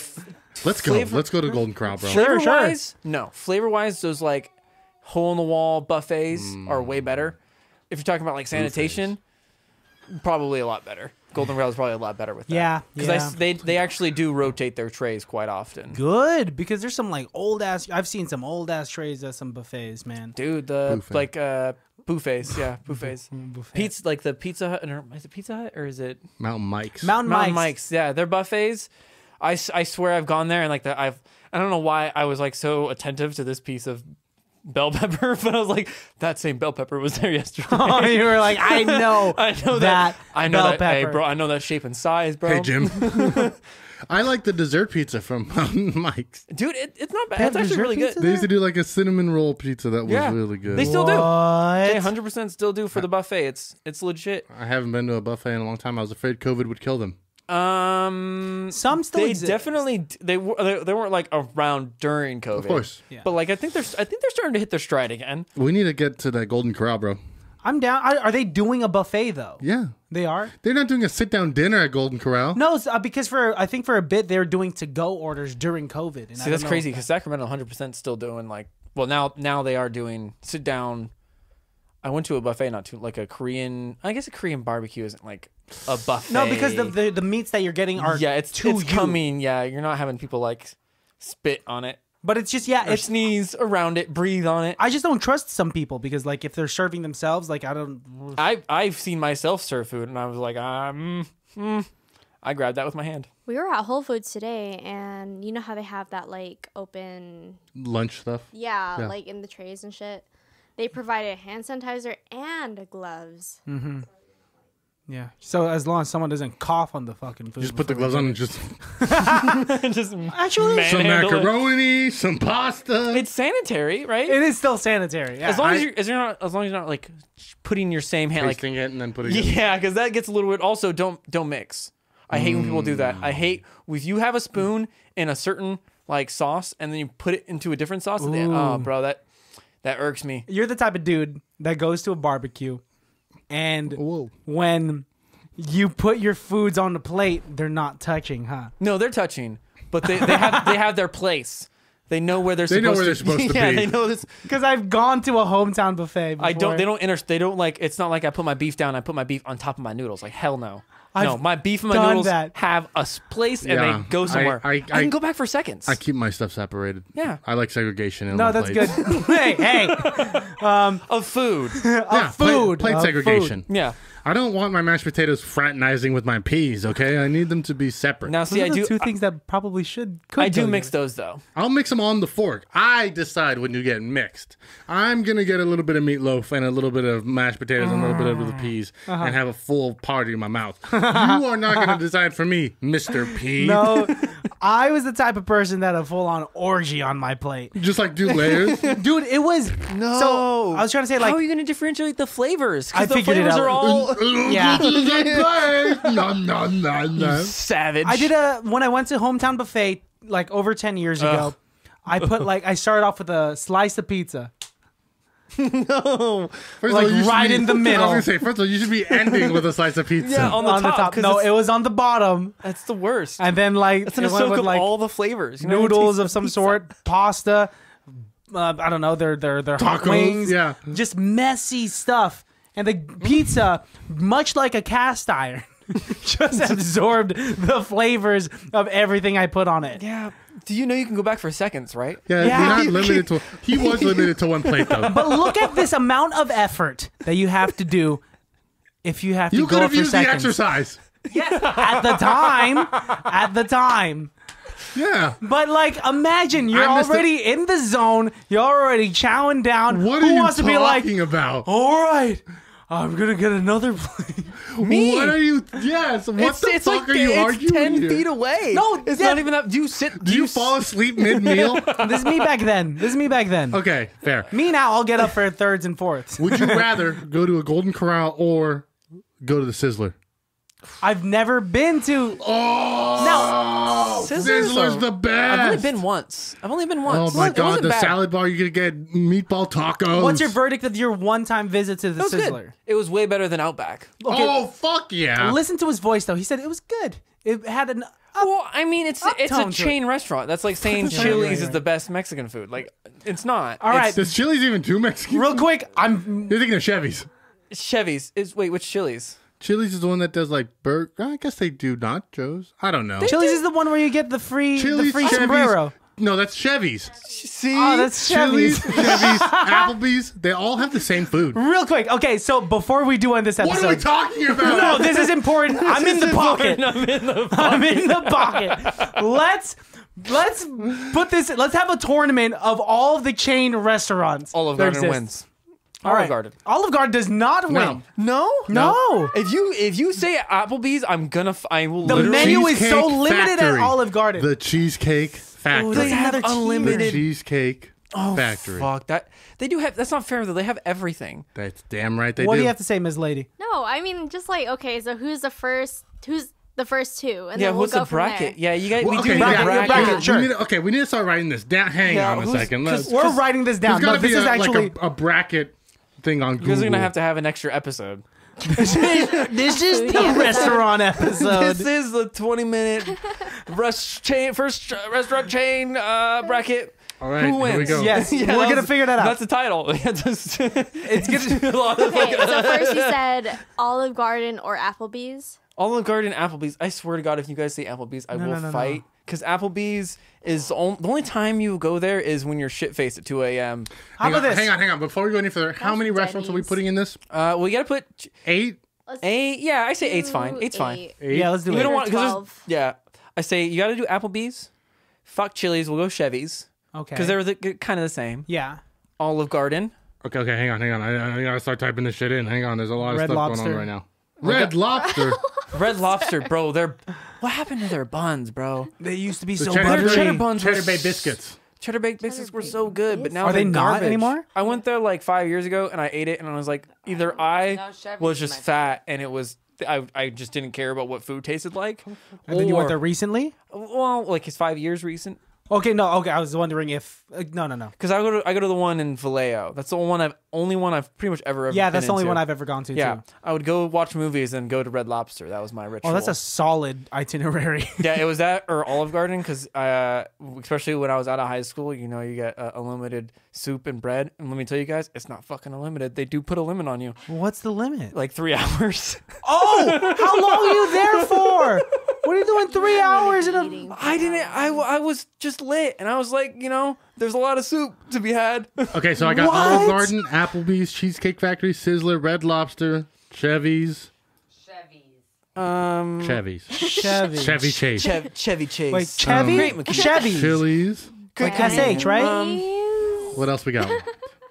let's go. Flavor, let's go to Golden Crown, bro. Sure, sure. Wise, no, flavor wise, those like hole in the wall buffets mm. are way better. If you're talking about like sanitation, buffets. probably a lot better. Golden Corral is probably a lot better with that. Yeah, because yeah. they they actually do rotate their trays quite often. Good, because there's some like old ass. I've seen some old ass trays at some buffets, man. Dude, the buffet. like uh, buffets, yeah, buffets. buffet. Pizza, like the Pizza Hut, or is it Pizza Hut or is it Mountain Mike's? Mountain, Mountain Mike's. Mike's, yeah, their buffets. I, I swear I've gone there and like the, I've I don't know why I was like so attentive to this piece of bell pepper, but I was like, that same bell pepper was there yesterday. Oh, you were like, I know, I know that, that I know bell that, pepper. Hey, bro, I know that shape and size, bro. Hey, Jim, I like the dessert pizza from Mountain Mike's. Dude, it, it's not bad. It's actually really good. There? They used to do like a cinnamon roll pizza that was yeah. really good. They still what? do. They one hundred percent still do for the buffet. It's it's legit. I haven't been to a buffet in a long time. I was afraid COVID would kill them. Um, some still they exist. definitely they, they they weren't like around during COVID, of course. Yeah. But like I think they're I think they're starting to hit their stride again. We need to get to that Golden Corral, bro. I'm down. I, are they doing a buffet though? Yeah, they are. They're not doing a sit down dinner at Golden Corral. No, uh, because for I think for a bit they were doing to go orders during COVID. And See, I that's crazy because Sacramento one hundred percent still doing like well now now they are doing sit down. I went to a buffet not too like a Korean. I guess a Korean barbecue isn't like a buffet. No, because the the, the meats that you're getting are yeah, it's too coming. Yeah, you're not having people like spit on it. But it's just yeah, or it's, sneeze around it, breathe on it. I just don't trust some people because like if they're serving themselves, like I don't. I I've seen myself serve food and I was like um, mm, I grabbed that with my hand. We were at Whole Foods today, and you know how they have that like open lunch stuff. Yeah, yeah. like in the trays and shit. They provided hand sanitizer and gloves. Mm-hmm. Yeah. So as long as someone doesn't cough on the fucking food. Just put the gloves on and just... just Actually, some macaroni, it. some pasta. It's sanitary, right? It is still sanitary. Yeah. As long I, as, you're, as, you're not, as long as you're not like putting your same hand... Tasting like, it and then putting yeah, it... Yeah, because that gets a little weird. Also, don't, don't mix. I hate mm. when people do that. I hate... If you have a spoon in a certain like sauce and then you put it into a different sauce... Then, oh, bro, that... That irks me. You're the type of dude that goes to a barbecue, and Whoa. when you put your foods on the plate, they're not touching, huh? No, they're touching, but they, they have they have their place. They know where they're. They supposed know where to, they're supposed yeah, to be. Yeah, they know this because I've gone to a hometown buffet before. I don't. They don't inter. They don't like. It's not like I put my beef down. I put my beef on top of my noodles. Like hell no. I've no, my beef and my noodles that. have a place and yeah, they go somewhere. I, I, I, I can go back for seconds. I keep my stuff separated. Yeah. I like segregation. In no, that's plates. good. hey, hey. Um, of food. of yeah, food. Plate, plate of segregation. Food. Yeah. I don't want my mashed potatoes fraternizing with my peas, okay? I need them to be separate. Now, see, those I do. two I, things that probably should cook. I do mix you. those, though. I'll mix them on the fork. I decide when you get mixed. I'm going to get a little bit of meatloaf and a little bit of mashed potatoes mm. and a little bit of the peas uh-huh. and have a full party in my mouth. You are not going to decide for me, Mister P. No, I was the type of person that had a full-on orgy on my plate. Just like do layers? Dude, it was... No. So, I was trying to say, like... How are you going to differentiate the flavors? Because the flavors are all... Yeah. no, no, no, no. Savage. I did a... When I went to Hometown Buffet, like, over ten years Ugh. ago, I put, like... I started off with a slice of pizza. no. First like, all, right in be, the middle. I was going to say, first of all, you should be ending with a slice of pizza. Yeah, on the on top. The top. No, it was on the bottom. That's the worst. And then, like... That's going to soak up like, all the flavors. You noodles of some pizza. sort, pasta, uh, I don't know, their, their, their hot wings. Yeah. Just messy stuff. And the pizza, much like a cast iron, just absorbed the flavors of everything I put on it. Yeah. Do you know you can go back for seconds, right? Yeah. yeah. You're not limited to, he was limited to one plate, though. But look at this amount of effort that you have to do if you have to you go for seconds. You could have used the exercise. Yes. At the time. At the time. Yeah. But, like, imagine you're already a... in the zone. You're already chowing down. What Who are you wants talking to be like, about? All right. I'm gonna get another plate. Me? What are you? Yes. What it's, the it's fuck like, are you it's arguing? It's ten here? feet away. No, it's yeah. not even up. Do you sit? Do you, you fall asleep mid meal? This is me back then. This is me back then. Okay, fair. Me now. I'll get up for thirds and fourths. Would you rather go to a Golden Corral or go to the Sizzler? I've never been to. Oh, no. Sizzlers, Sizzlers the best. I've only been once. I've only been once. Oh my it god, the bad. salad bar you're gonna get meatball tacos. What's your verdict of your one-time visit to the it Sizzler? Good. It was way better than Outback. Okay. Oh fuck yeah! Listen to his voice though. He said it was good. It had an. Up, well, I mean, it's it's a chain restaurant. That's like saying Chili's right, right, right. is the best Mexican food. Like, it's not. All right, it's, does Chili's even do Mexican? Real quick, I'm. You're thinking of Chevy's. Chevy's is wait, which Chili's? Chili's is the one that does like burger. I guess they do nachos. I don't know. They Chili's do. is the one where you get the free Chili's, the free Chevy's, sombrero. No, that's Chevy's. See, oh, that's Chevy's. Chili's, Chevy's, Applebee's. They all have the same food. Real quick, okay. So before we do on this episode, what are we talking about? No, this is important. this I'm, in is important. I'm in the pocket. I'm in the pocket. Let's let's put this. Let's have a tournament of all the chain restaurants. Olive Garden wins. All Olive right. Garden. Olive Garden does not win. No. No? No. If you if you say Applebee's, I'm gonna. F I will. The menu is so limited Factory. at Olive Garden. The Cheesecake Factory. Ooh, they have unlimited Cheesecake oh, Factory. Fuck that. They do have. That's not fair though. They have everything. That's damn right. They do. What do you have to say, Miss Lady? No, I mean just like okay. So who's the first? Who's the first two? And yeah. Then we'll what's go the bracket? From there. Yeah, you guys. Well, we okay, do yeah, bracket. bracket. Yeah, sure. we need, okay, we need to start writing this down. Hang yeah, on a second. Let's, we're writing this down. No, this is actually a bracket. Thing on Google. Because we're gonna have to have an extra episode. this, is, this is the restaurant episode. This is the twenty-minute rest chain first restaurant chain uh, bracket. All right, who wins? Here we go. Yes, yeah, we're gonna was, figure that out. That's the title. Just, it's gonna be a lot. Okay, so first you said Olive Garden or Applebee's. Olive Garden, Applebee's. I swear to God, if you guys say Applebee's, I no, will no, no, fight. No. Because Applebee's is on, the only time you go there is when you're shit faced at two A M How about this? Hang on, hang on. Before we go any further, how That's many Denny's. restaurants are we putting in this? Uh, well, you gotta put eight. Let's eight. Yeah, I say eight's fine. Eight's eight. fine. Eight. Yeah, let's do you eight. Don't want, twelve. Yeah, I say you gotta do Applebee's. Fuck Chili's. We'll go Chevy's. Okay. Because they're the, kind of the same. Yeah. Olive Garden. Okay, okay. Hang on, hang on. I, I gotta start typing this shit in. Hang on. There's a lot Red of stuff Lobster. going on right now. Red Lobster. Red Lobster, bro. They're what happened to their buns, bro? They used to be so cheddar, buttery. Cheddar buns, cheddar bay biscuits. Cheddar bay biscuits were so good, but now are they not anymore? I went there like five years ago and I ate it and I was like, either I was just fat and it was I I just didn't care about what food tasted like. And then you went there recently? Well, like it's five years recent. Okay, no, okay. I was wondering if uh, no, no, no. Because I go to I go to the one in Vallejo. That's the one I've only one I've pretty much ever. ever yeah, that's the only into. one I've ever gone to. Yeah, too. I would go watch movies and go to Red Lobster. That was my ritual. Oh, that's a solid itinerary. Yeah, it was that or Olive Garden because uh, especially when I was out of high school, you know, you get uh, unlimited soup and bread. And let me tell you guys, it's not fucking unlimited. They do put a limit on you. What's the limit? Like three hours. Oh, how long are you there for? What are you doing three hours? In a, I didn't. I, I was just lit, and I was like, you know, there's a lot of soup to be had. Okay, so I got what? Olive Garden, Applebee's, Cheesecake Factory, Sizzler, Red Lobster, Chevy's. Chevy's. Um, Chevy's. Chevy. Chevy Chase. Chev Chevy Chase. Wait, Chevy? Um, Chevy's. Chili's. Like S H, right? Um, what else we got?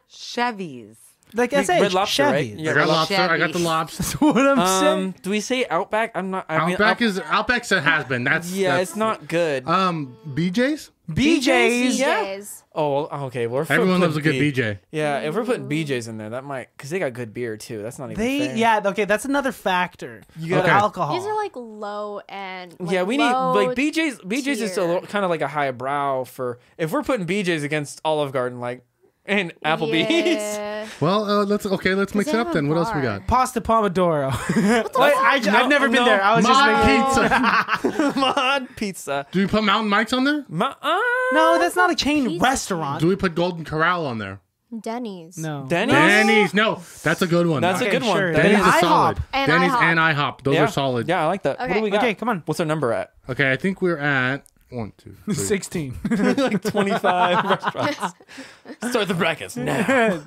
Chevy's. Like I said, Red Lobster, Chevy's. Right? Yeah, I got lobster. Chevy's. I got the lobster. That's what I'm um, saying. Do we say Outback? I'm not. I Outback mean, is Outback's a has been. That's yeah. That's, it's not good. Um, B J's. B J's. Yeah. Oh, okay. Well, everyone loves a good B. BJ. Yeah. If we're putting B J's in there, that might because they got good beer too. That's not even. They fair. yeah. Okay, that's another factor. You got okay. alcohol. These are like low end. Like yeah, we need like B J's. B J's tier. is a kind of like a high brow for if we're putting B J's against Olive Garden, like. And Applebee's. Yeah. Well, uh, let's okay. Let's mix it up then. What else we got? Pasta Pomodoro. I, I, no, I've never no. been there. I was Mod just pizza. Mod pizza. Do we put Mountain Mike's on there? Ma uh, no, that's not a chain pizza. restaurant. Do we put Golden Corral on there? Denny's. No. Denny's. Denny's. No, that's a good one. That's okay, a good one. Sure. Denny's is solid. And Denny's IHop. and IHop. Those yeah. are solid. Yeah, I like that. Okay. What do we got? Okay, come on. What's our number at? Okay, I think we're at. One, two, three. sixteen. Like twenty-five restaurants. Start the brackets now.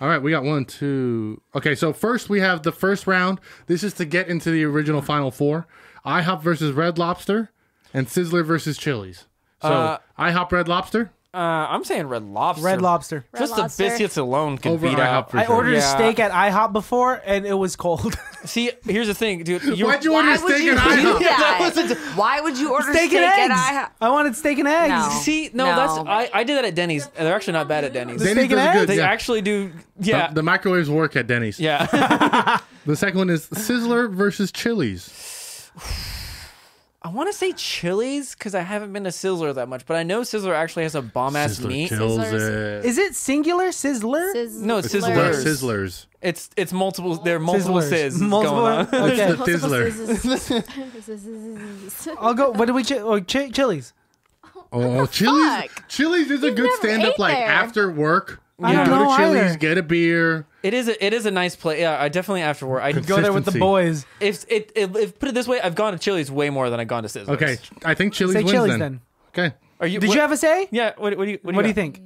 All right, we got one, two. Okay, so first we have the first round. This is to get into the original Final Four. IHOP versus Red Lobster and Sizzler versus Chili's. So uh, IHOP, Red Lobster. Uh, I'm saying Red Lobster. Red Lobster. Just Red the Lobster. biscuits alone can Over beat IHOP. Sure. I ordered yeah. a steak at IHOP before, and it was cold. See, here's the thing, dude. You, Why'd you why order steak you at IHOP? That? That why would you order steak, steak and eggs? At IHOP? I wanted steak and eggs. No. See, no, no. that's I, I did that at Denny's. They're actually not bad at Denny's. Denny's steak and eggs? Good, they yeah. actually do. Yeah, the, the microwaves work at Denny's. Yeah. The second one is Sizzler versus Chili's. I want to say Chili's because I haven't been to Sizzler that much, but I know Sizzler actually has a bomb ass meat. Sizzlers. It. Is it singular Sizzler? Sizzler. No, it's Sizzlers. Sizzlers. It's it's multiple. There are multiple sizz going on. Okay. It's the Sizzler. I'll go. What do we? Ch oh, ch Chili's. Oh, Chili's. Chili's is You've a good stand up. Like there. After work, I yeah. go to Chili's, either. Get a beer. It is a, it is a nice place. Yeah, I definitely after work. I go there with the boys. If it, if, if put it this way, I've gone to Chili's way more than I've gone to Sizzler's. Okay, I think Chili's say wins Chili's then. then. Okay. Are you? Did what, you have a say? Yeah. What, what do you What do, what you, do you think?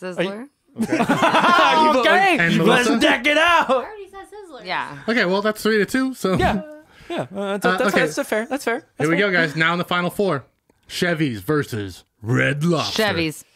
Sizzler. You, okay. oh, okay. And let's deck it out. I already said Sizzler. Yeah. Okay. Well, that's three to two. So yeah, yeah. Uh, that's, uh, that's, okay. that's, that's fair. That's fair. That's Here we fair. go, guys. Now in the final four, Chevy's versus Red Lobster. Chevy's. one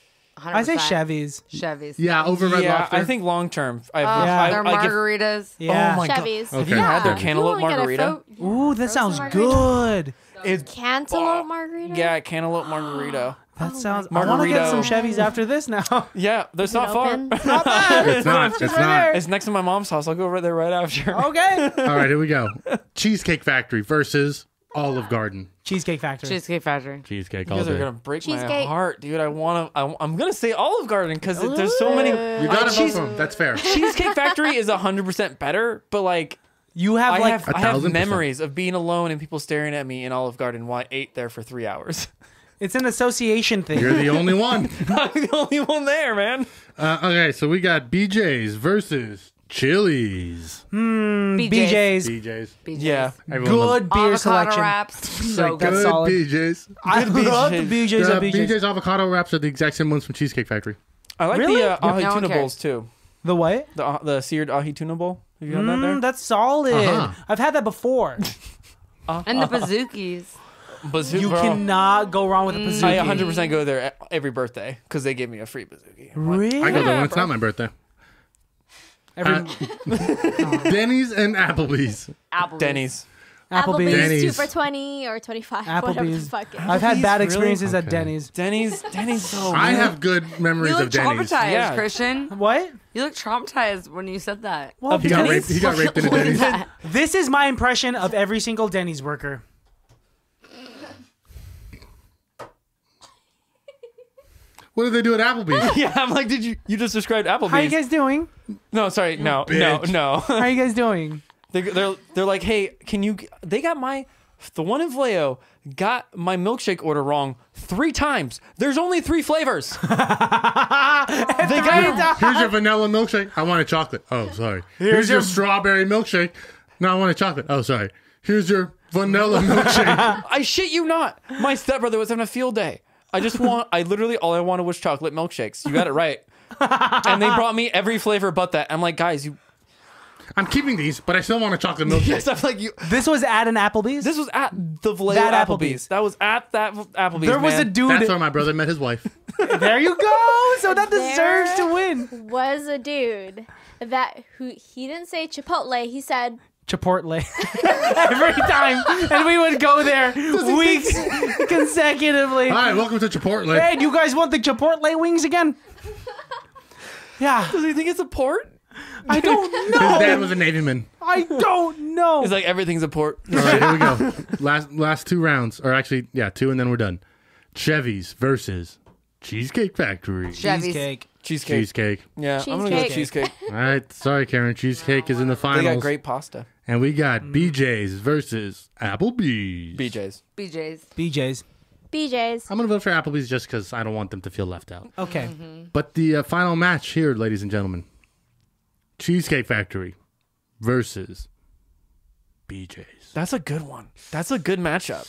hundred percent. I say Chevy's. Chevy's. Yeah, over Red yeah, Lobster. I think long term. Uh, yeah, their margaritas. Give, yeah. Oh my Chevy's. God. Okay. Have you yeah. had their cantaloupe margarita? Ooh, that sounds good. It's cantaloupe margarita. Yeah, cantaloupe margarita. That sounds. I want to get some Chevy's after this now. Yeah, that's not far. It's not bad. It's not. It's, it's right not. There. It's next to my mom's house. I'll go over there right after. Okay. All right, here we go. Cheesecake Factory versus Olive Garden. Cheesecake Factory. Cheesecake Factory. Cheesecake. You guys all are gonna break cheesecake. my heart, dude. I want to. I'm gonna say Olive Garden because there's so many. You gotta vote for them. That's fair. Cheesecake Factory is one hundred percent better, but like you have I like have, I have memories of being alone and people staring at me in Olive Garden while I ate there for three hours. It's an association thing. You're the only one. I'm the only one there, man. Uh, okay, so we got B J's versus Chili's. Hmm. B J's. B J's. B J's. Yeah. Everyone good beer selection. Wraps. So good. That's solid. B J's. I good love B J's. The B J's. The B J's. B J's avocado wraps are the exact same ones from Cheesecake Factory. I like really? the uh, ahi no tuna bowls too. The what? The uh, the seared ahi tuna bowl. Have you had mm, that there? That's solid. Uh-huh. I've had that before. uh, and the bazookies. Bazoo you bro. cannot go wrong with a bazooki. I one hundred percent go there every birthday because they give me a free bazooki. Really? I go there when it's not my birthday. Every uh, Denny's and Applebee's. Applebee's. Denny's. Applebee's. Applebee's two for twenty or twenty-five. Applebee's. Whatever the fuck is. I've had bad experiences really? at okay. Denny's. Denny's. Denny's. So I have good memories you look of Denny's. Traumatized, yeah. Christian. What? You look traumatized when you said that. Well, he got raped. He got raped in a Denny's. This is my impression of every single Denny's worker. What did they do at Applebee's? Yeah, I'm like, did you? You just described Applebee's. How are you guys doing? No, sorry, no, no, no. How are you guys doing? They, they're they're like, hey, can you? They got my the one in Vallejo got my milkshake order wrong three times. There's only three flavors. they got here's your vanilla milkshake. I want a chocolate. Oh, sorry. Here's, here's your, your strawberry milkshake. No, I want a chocolate. Oh, sorry. Here's your vanilla milkshake. I shit you not. My stepbrother was having a field day. I just want, I literally, all I wanted was chocolate milkshakes. You got it right. And they brought me every flavor but that. I'm like, guys, you. I'm keeping these, but I still want a chocolate milkshake. Yes, I'm like, you. This was at an Applebee's? This was at the Vallejo that Applebee's. Applebee's. That was at that Applebee's. There was man. a dude. That's where my brother met his wife. There you go. So that there deserves to win. Was a dude that who he didn't say Chipotle, he said Chipotle. Every time. And we would go there weeks consecutively. All right, welcome to Chipotle. Hey, do you guys want the Chipotle wings again? Yeah. Does he think it's a port? I don't know. His dad was a Navy man. I don't know. He's like, everything's a port. All right, here we go. Last, last two rounds. Or actually, yeah, two and then we're done. Chevy's versus Cheesecake Factory. Chevy's. Cheesecake. Cheesecake. Cheesecake. Yeah, cheesecake. I'm going to go cheesecake. All right, sorry, Karen. Cheesecake is in the finals. They got great pasta. And we got B J's versus Applebee's. B J's. B J's. B J's. B J's. I'm going to vote for Applebee's just because I don't want them to feel left out. Okay. Mm-hmm. But the uh, final match here, ladies and gentlemen. Cheesecake Factory versus B J's. That's a good one. That's a good matchup.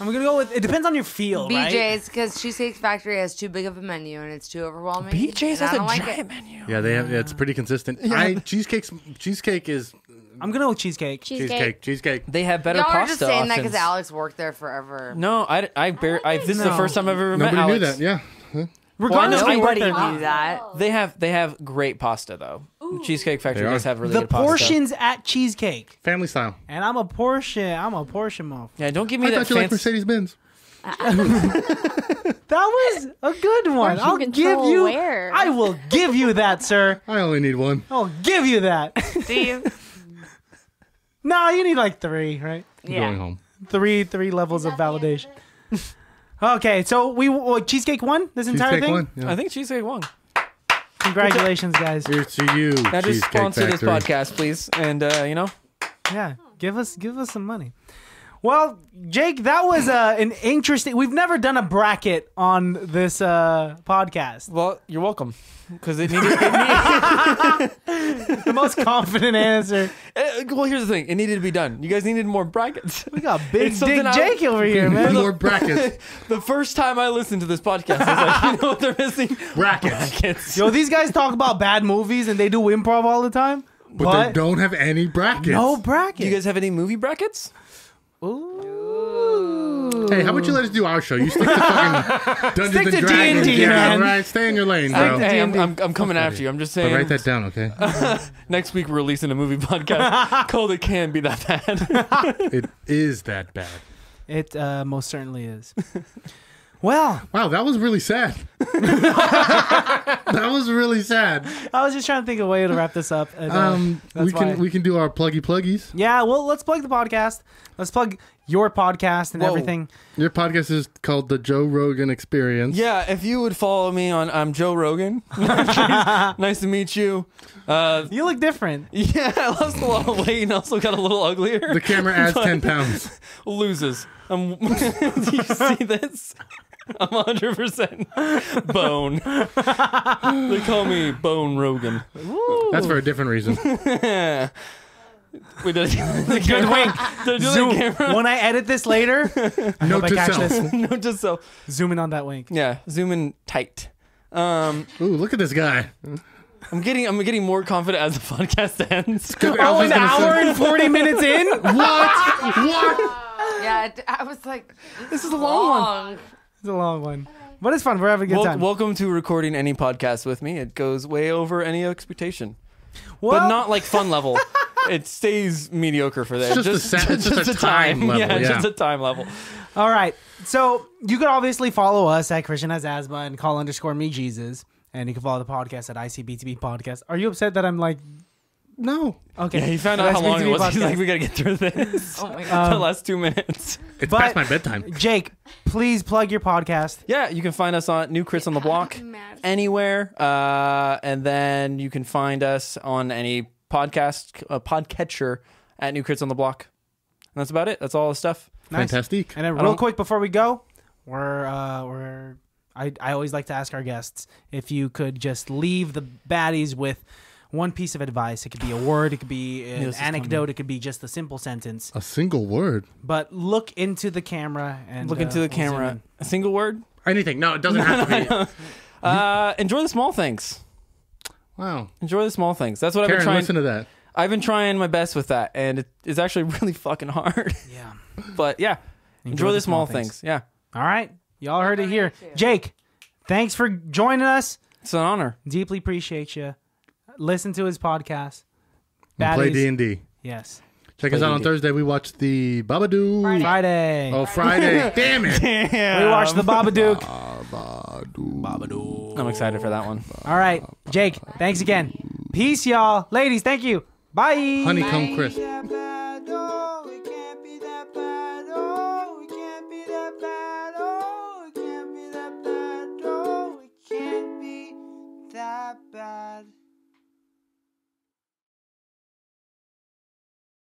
I'm going to go with, it depends on your feel, B J's, right? B J's, because Cheesecake Factory has too big of a menu and it's too overwhelming. B J's has a like giant it. menu. Yeah, they have. Yeah, it's pretty consistent. Yeah. I, cheesecake's, cheesecake is... I'm going to go with cheesecake. Cheesecake. Cheesecake. Cheesecake. They have better pasta. Y'all are just saying options. that because Alex worked there forever. No, I, I, bar I, I This know. is the first time I've ever Nobody met Alex. Nobody knew that, yeah. Huh? Regardless, well, nobody knew wow. that. They have, they have great pasta, though. Ooh. Cheesecake Factory does have really the good pasta. The portions at Cheesecake. Family style. And I'm a portion. I'm a portion mom. Yeah, don't give me I that I thought you liked Mercedes-Benz. That was a good one. I'll give you. Where? I will give you that, sir. I only need one. I'll give you that. Steve. No, you need like three, right? Yeah. Going home. Three, three levels of validation. Okay, so we well, cheesecake won this cheesecake entire thing. Won, yeah. I think cheesecake won. Congratulations, guys! Here's to you. Now just sponsor this podcast, please, and uh, you know, yeah, give us give us some money. Well, Jake, that was uh, an interesting... We've never done a bracket on this uh, podcast. Well, you're welcome. Because it needed... It needed the most confident answer. It, well, here's the thing. It needed to be done. You guys needed more brackets. We got big dick Jake over here, man. More brackets. The first time I listened to this podcast, I was like, you know what they're missing? Brackets. brackets. Yo, these guys talk about bad movies and they do improv all the time. But, but they don't have any brackets. No brackets. Do you guys have any movie brackets? Ooh. Hey, how about you let us do our show? You stick to fucking Dungeons and Dragons. D and D, man. Right, stay in your lane, bro. Hey, I'm, I'm, I'm coming after you. I'm just saying. But write that down, okay? Next week, we're releasing a movie podcast called It Can't Be That Bad. It is that bad. It uh, most certainly is. Well. Wow, that was really sad. That was really sad. I was just trying to think of a way to wrap this up. And, uh, um, we can why. we can do our pluggy pluggies. Yeah, well, let's plug the podcast. Let's plug your podcast and Whoa. everything. Your podcast is called The Joe Rogan Experience. Yeah, if you would follow me on I'm Joe Rogan. Nice to meet you. Uh, you look different. Yeah, I lost a lot of weight and also got a little uglier. The camera adds ten pounds. Loses. Um, do you see this? I'm one hundred percent bone. They call me Bone Rogan. Ooh. That's for a different reason. We did the good wink. Zoom. When I edit this later, I hope I catch this. Note to self. Zoom in on that wink. Yeah, zoom in tight. Um, Ooh, look at this guy. I'm getting, I'm getting more confident as the podcast ends. Oh, an hour say. and forty minutes in? What? What? Yeah, I was like, this is a long, long. one. It's a long one, but it's fun. We're having a good well, time. Welcome to recording any podcast with me. It goes way over any expectation, well, but not like fun level. It stays mediocre for that. It's just, just, a, just, just a time, time level. Yeah, yeah, just a time level. All right. So you can obviously follow us at Christian Has Asthma and call underscore me Jesus. And you can follow the podcast at I C B T B podcast. Are you upset that I'm like... No. Okay. Yeah, he found out how long it was. Podcast. He's like, we gotta get through this. Oh my god. Um, the last two minutes. It's but past my bedtime. Jake, please plug your podcast. Yeah, you can find us on New Crits on the Block anywhere, uh, and then you can find us on any podcast uh, podcatcher at New Crits on the Block. And that's about it. That's all the stuff. Nice. Fantastic. And then real quick before we go, we're uh, we're I I always like to ask our guests if you could just leave the baddies with one piece of advice. It could be a word, it could be an yes, anecdote, it could be just a simple sentence. A single word. But look into the camera and look uh, into the camera. A single word? Anything. No, it doesn't have to be. No. Uh, enjoy the small things. Wow. Enjoy the small things. That's what Karen, I've been trying. Listen to that. I've been trying my best with that, and it is actually really fucking hard. Yeah. But yeah, enjoy, enjoy the, the small things. things. Yeah. All right. Y'all heard it here. Jake, thanks for joining us. It's an honor. Deeply appreciate you. Listen to his podcast. And play D and D. Yes. Check play us out D and D. On Thursday. We watch The Babadook. Friday. Friday. Oh, Friday. Damn it. Damn. We watch The Babadook. Babadook. Babadook. I'm excited for that one. Babadook. All right. Jake, thanks again. Peace, y'all. Ladies, thank you. Bye. Honeycomb Crisp.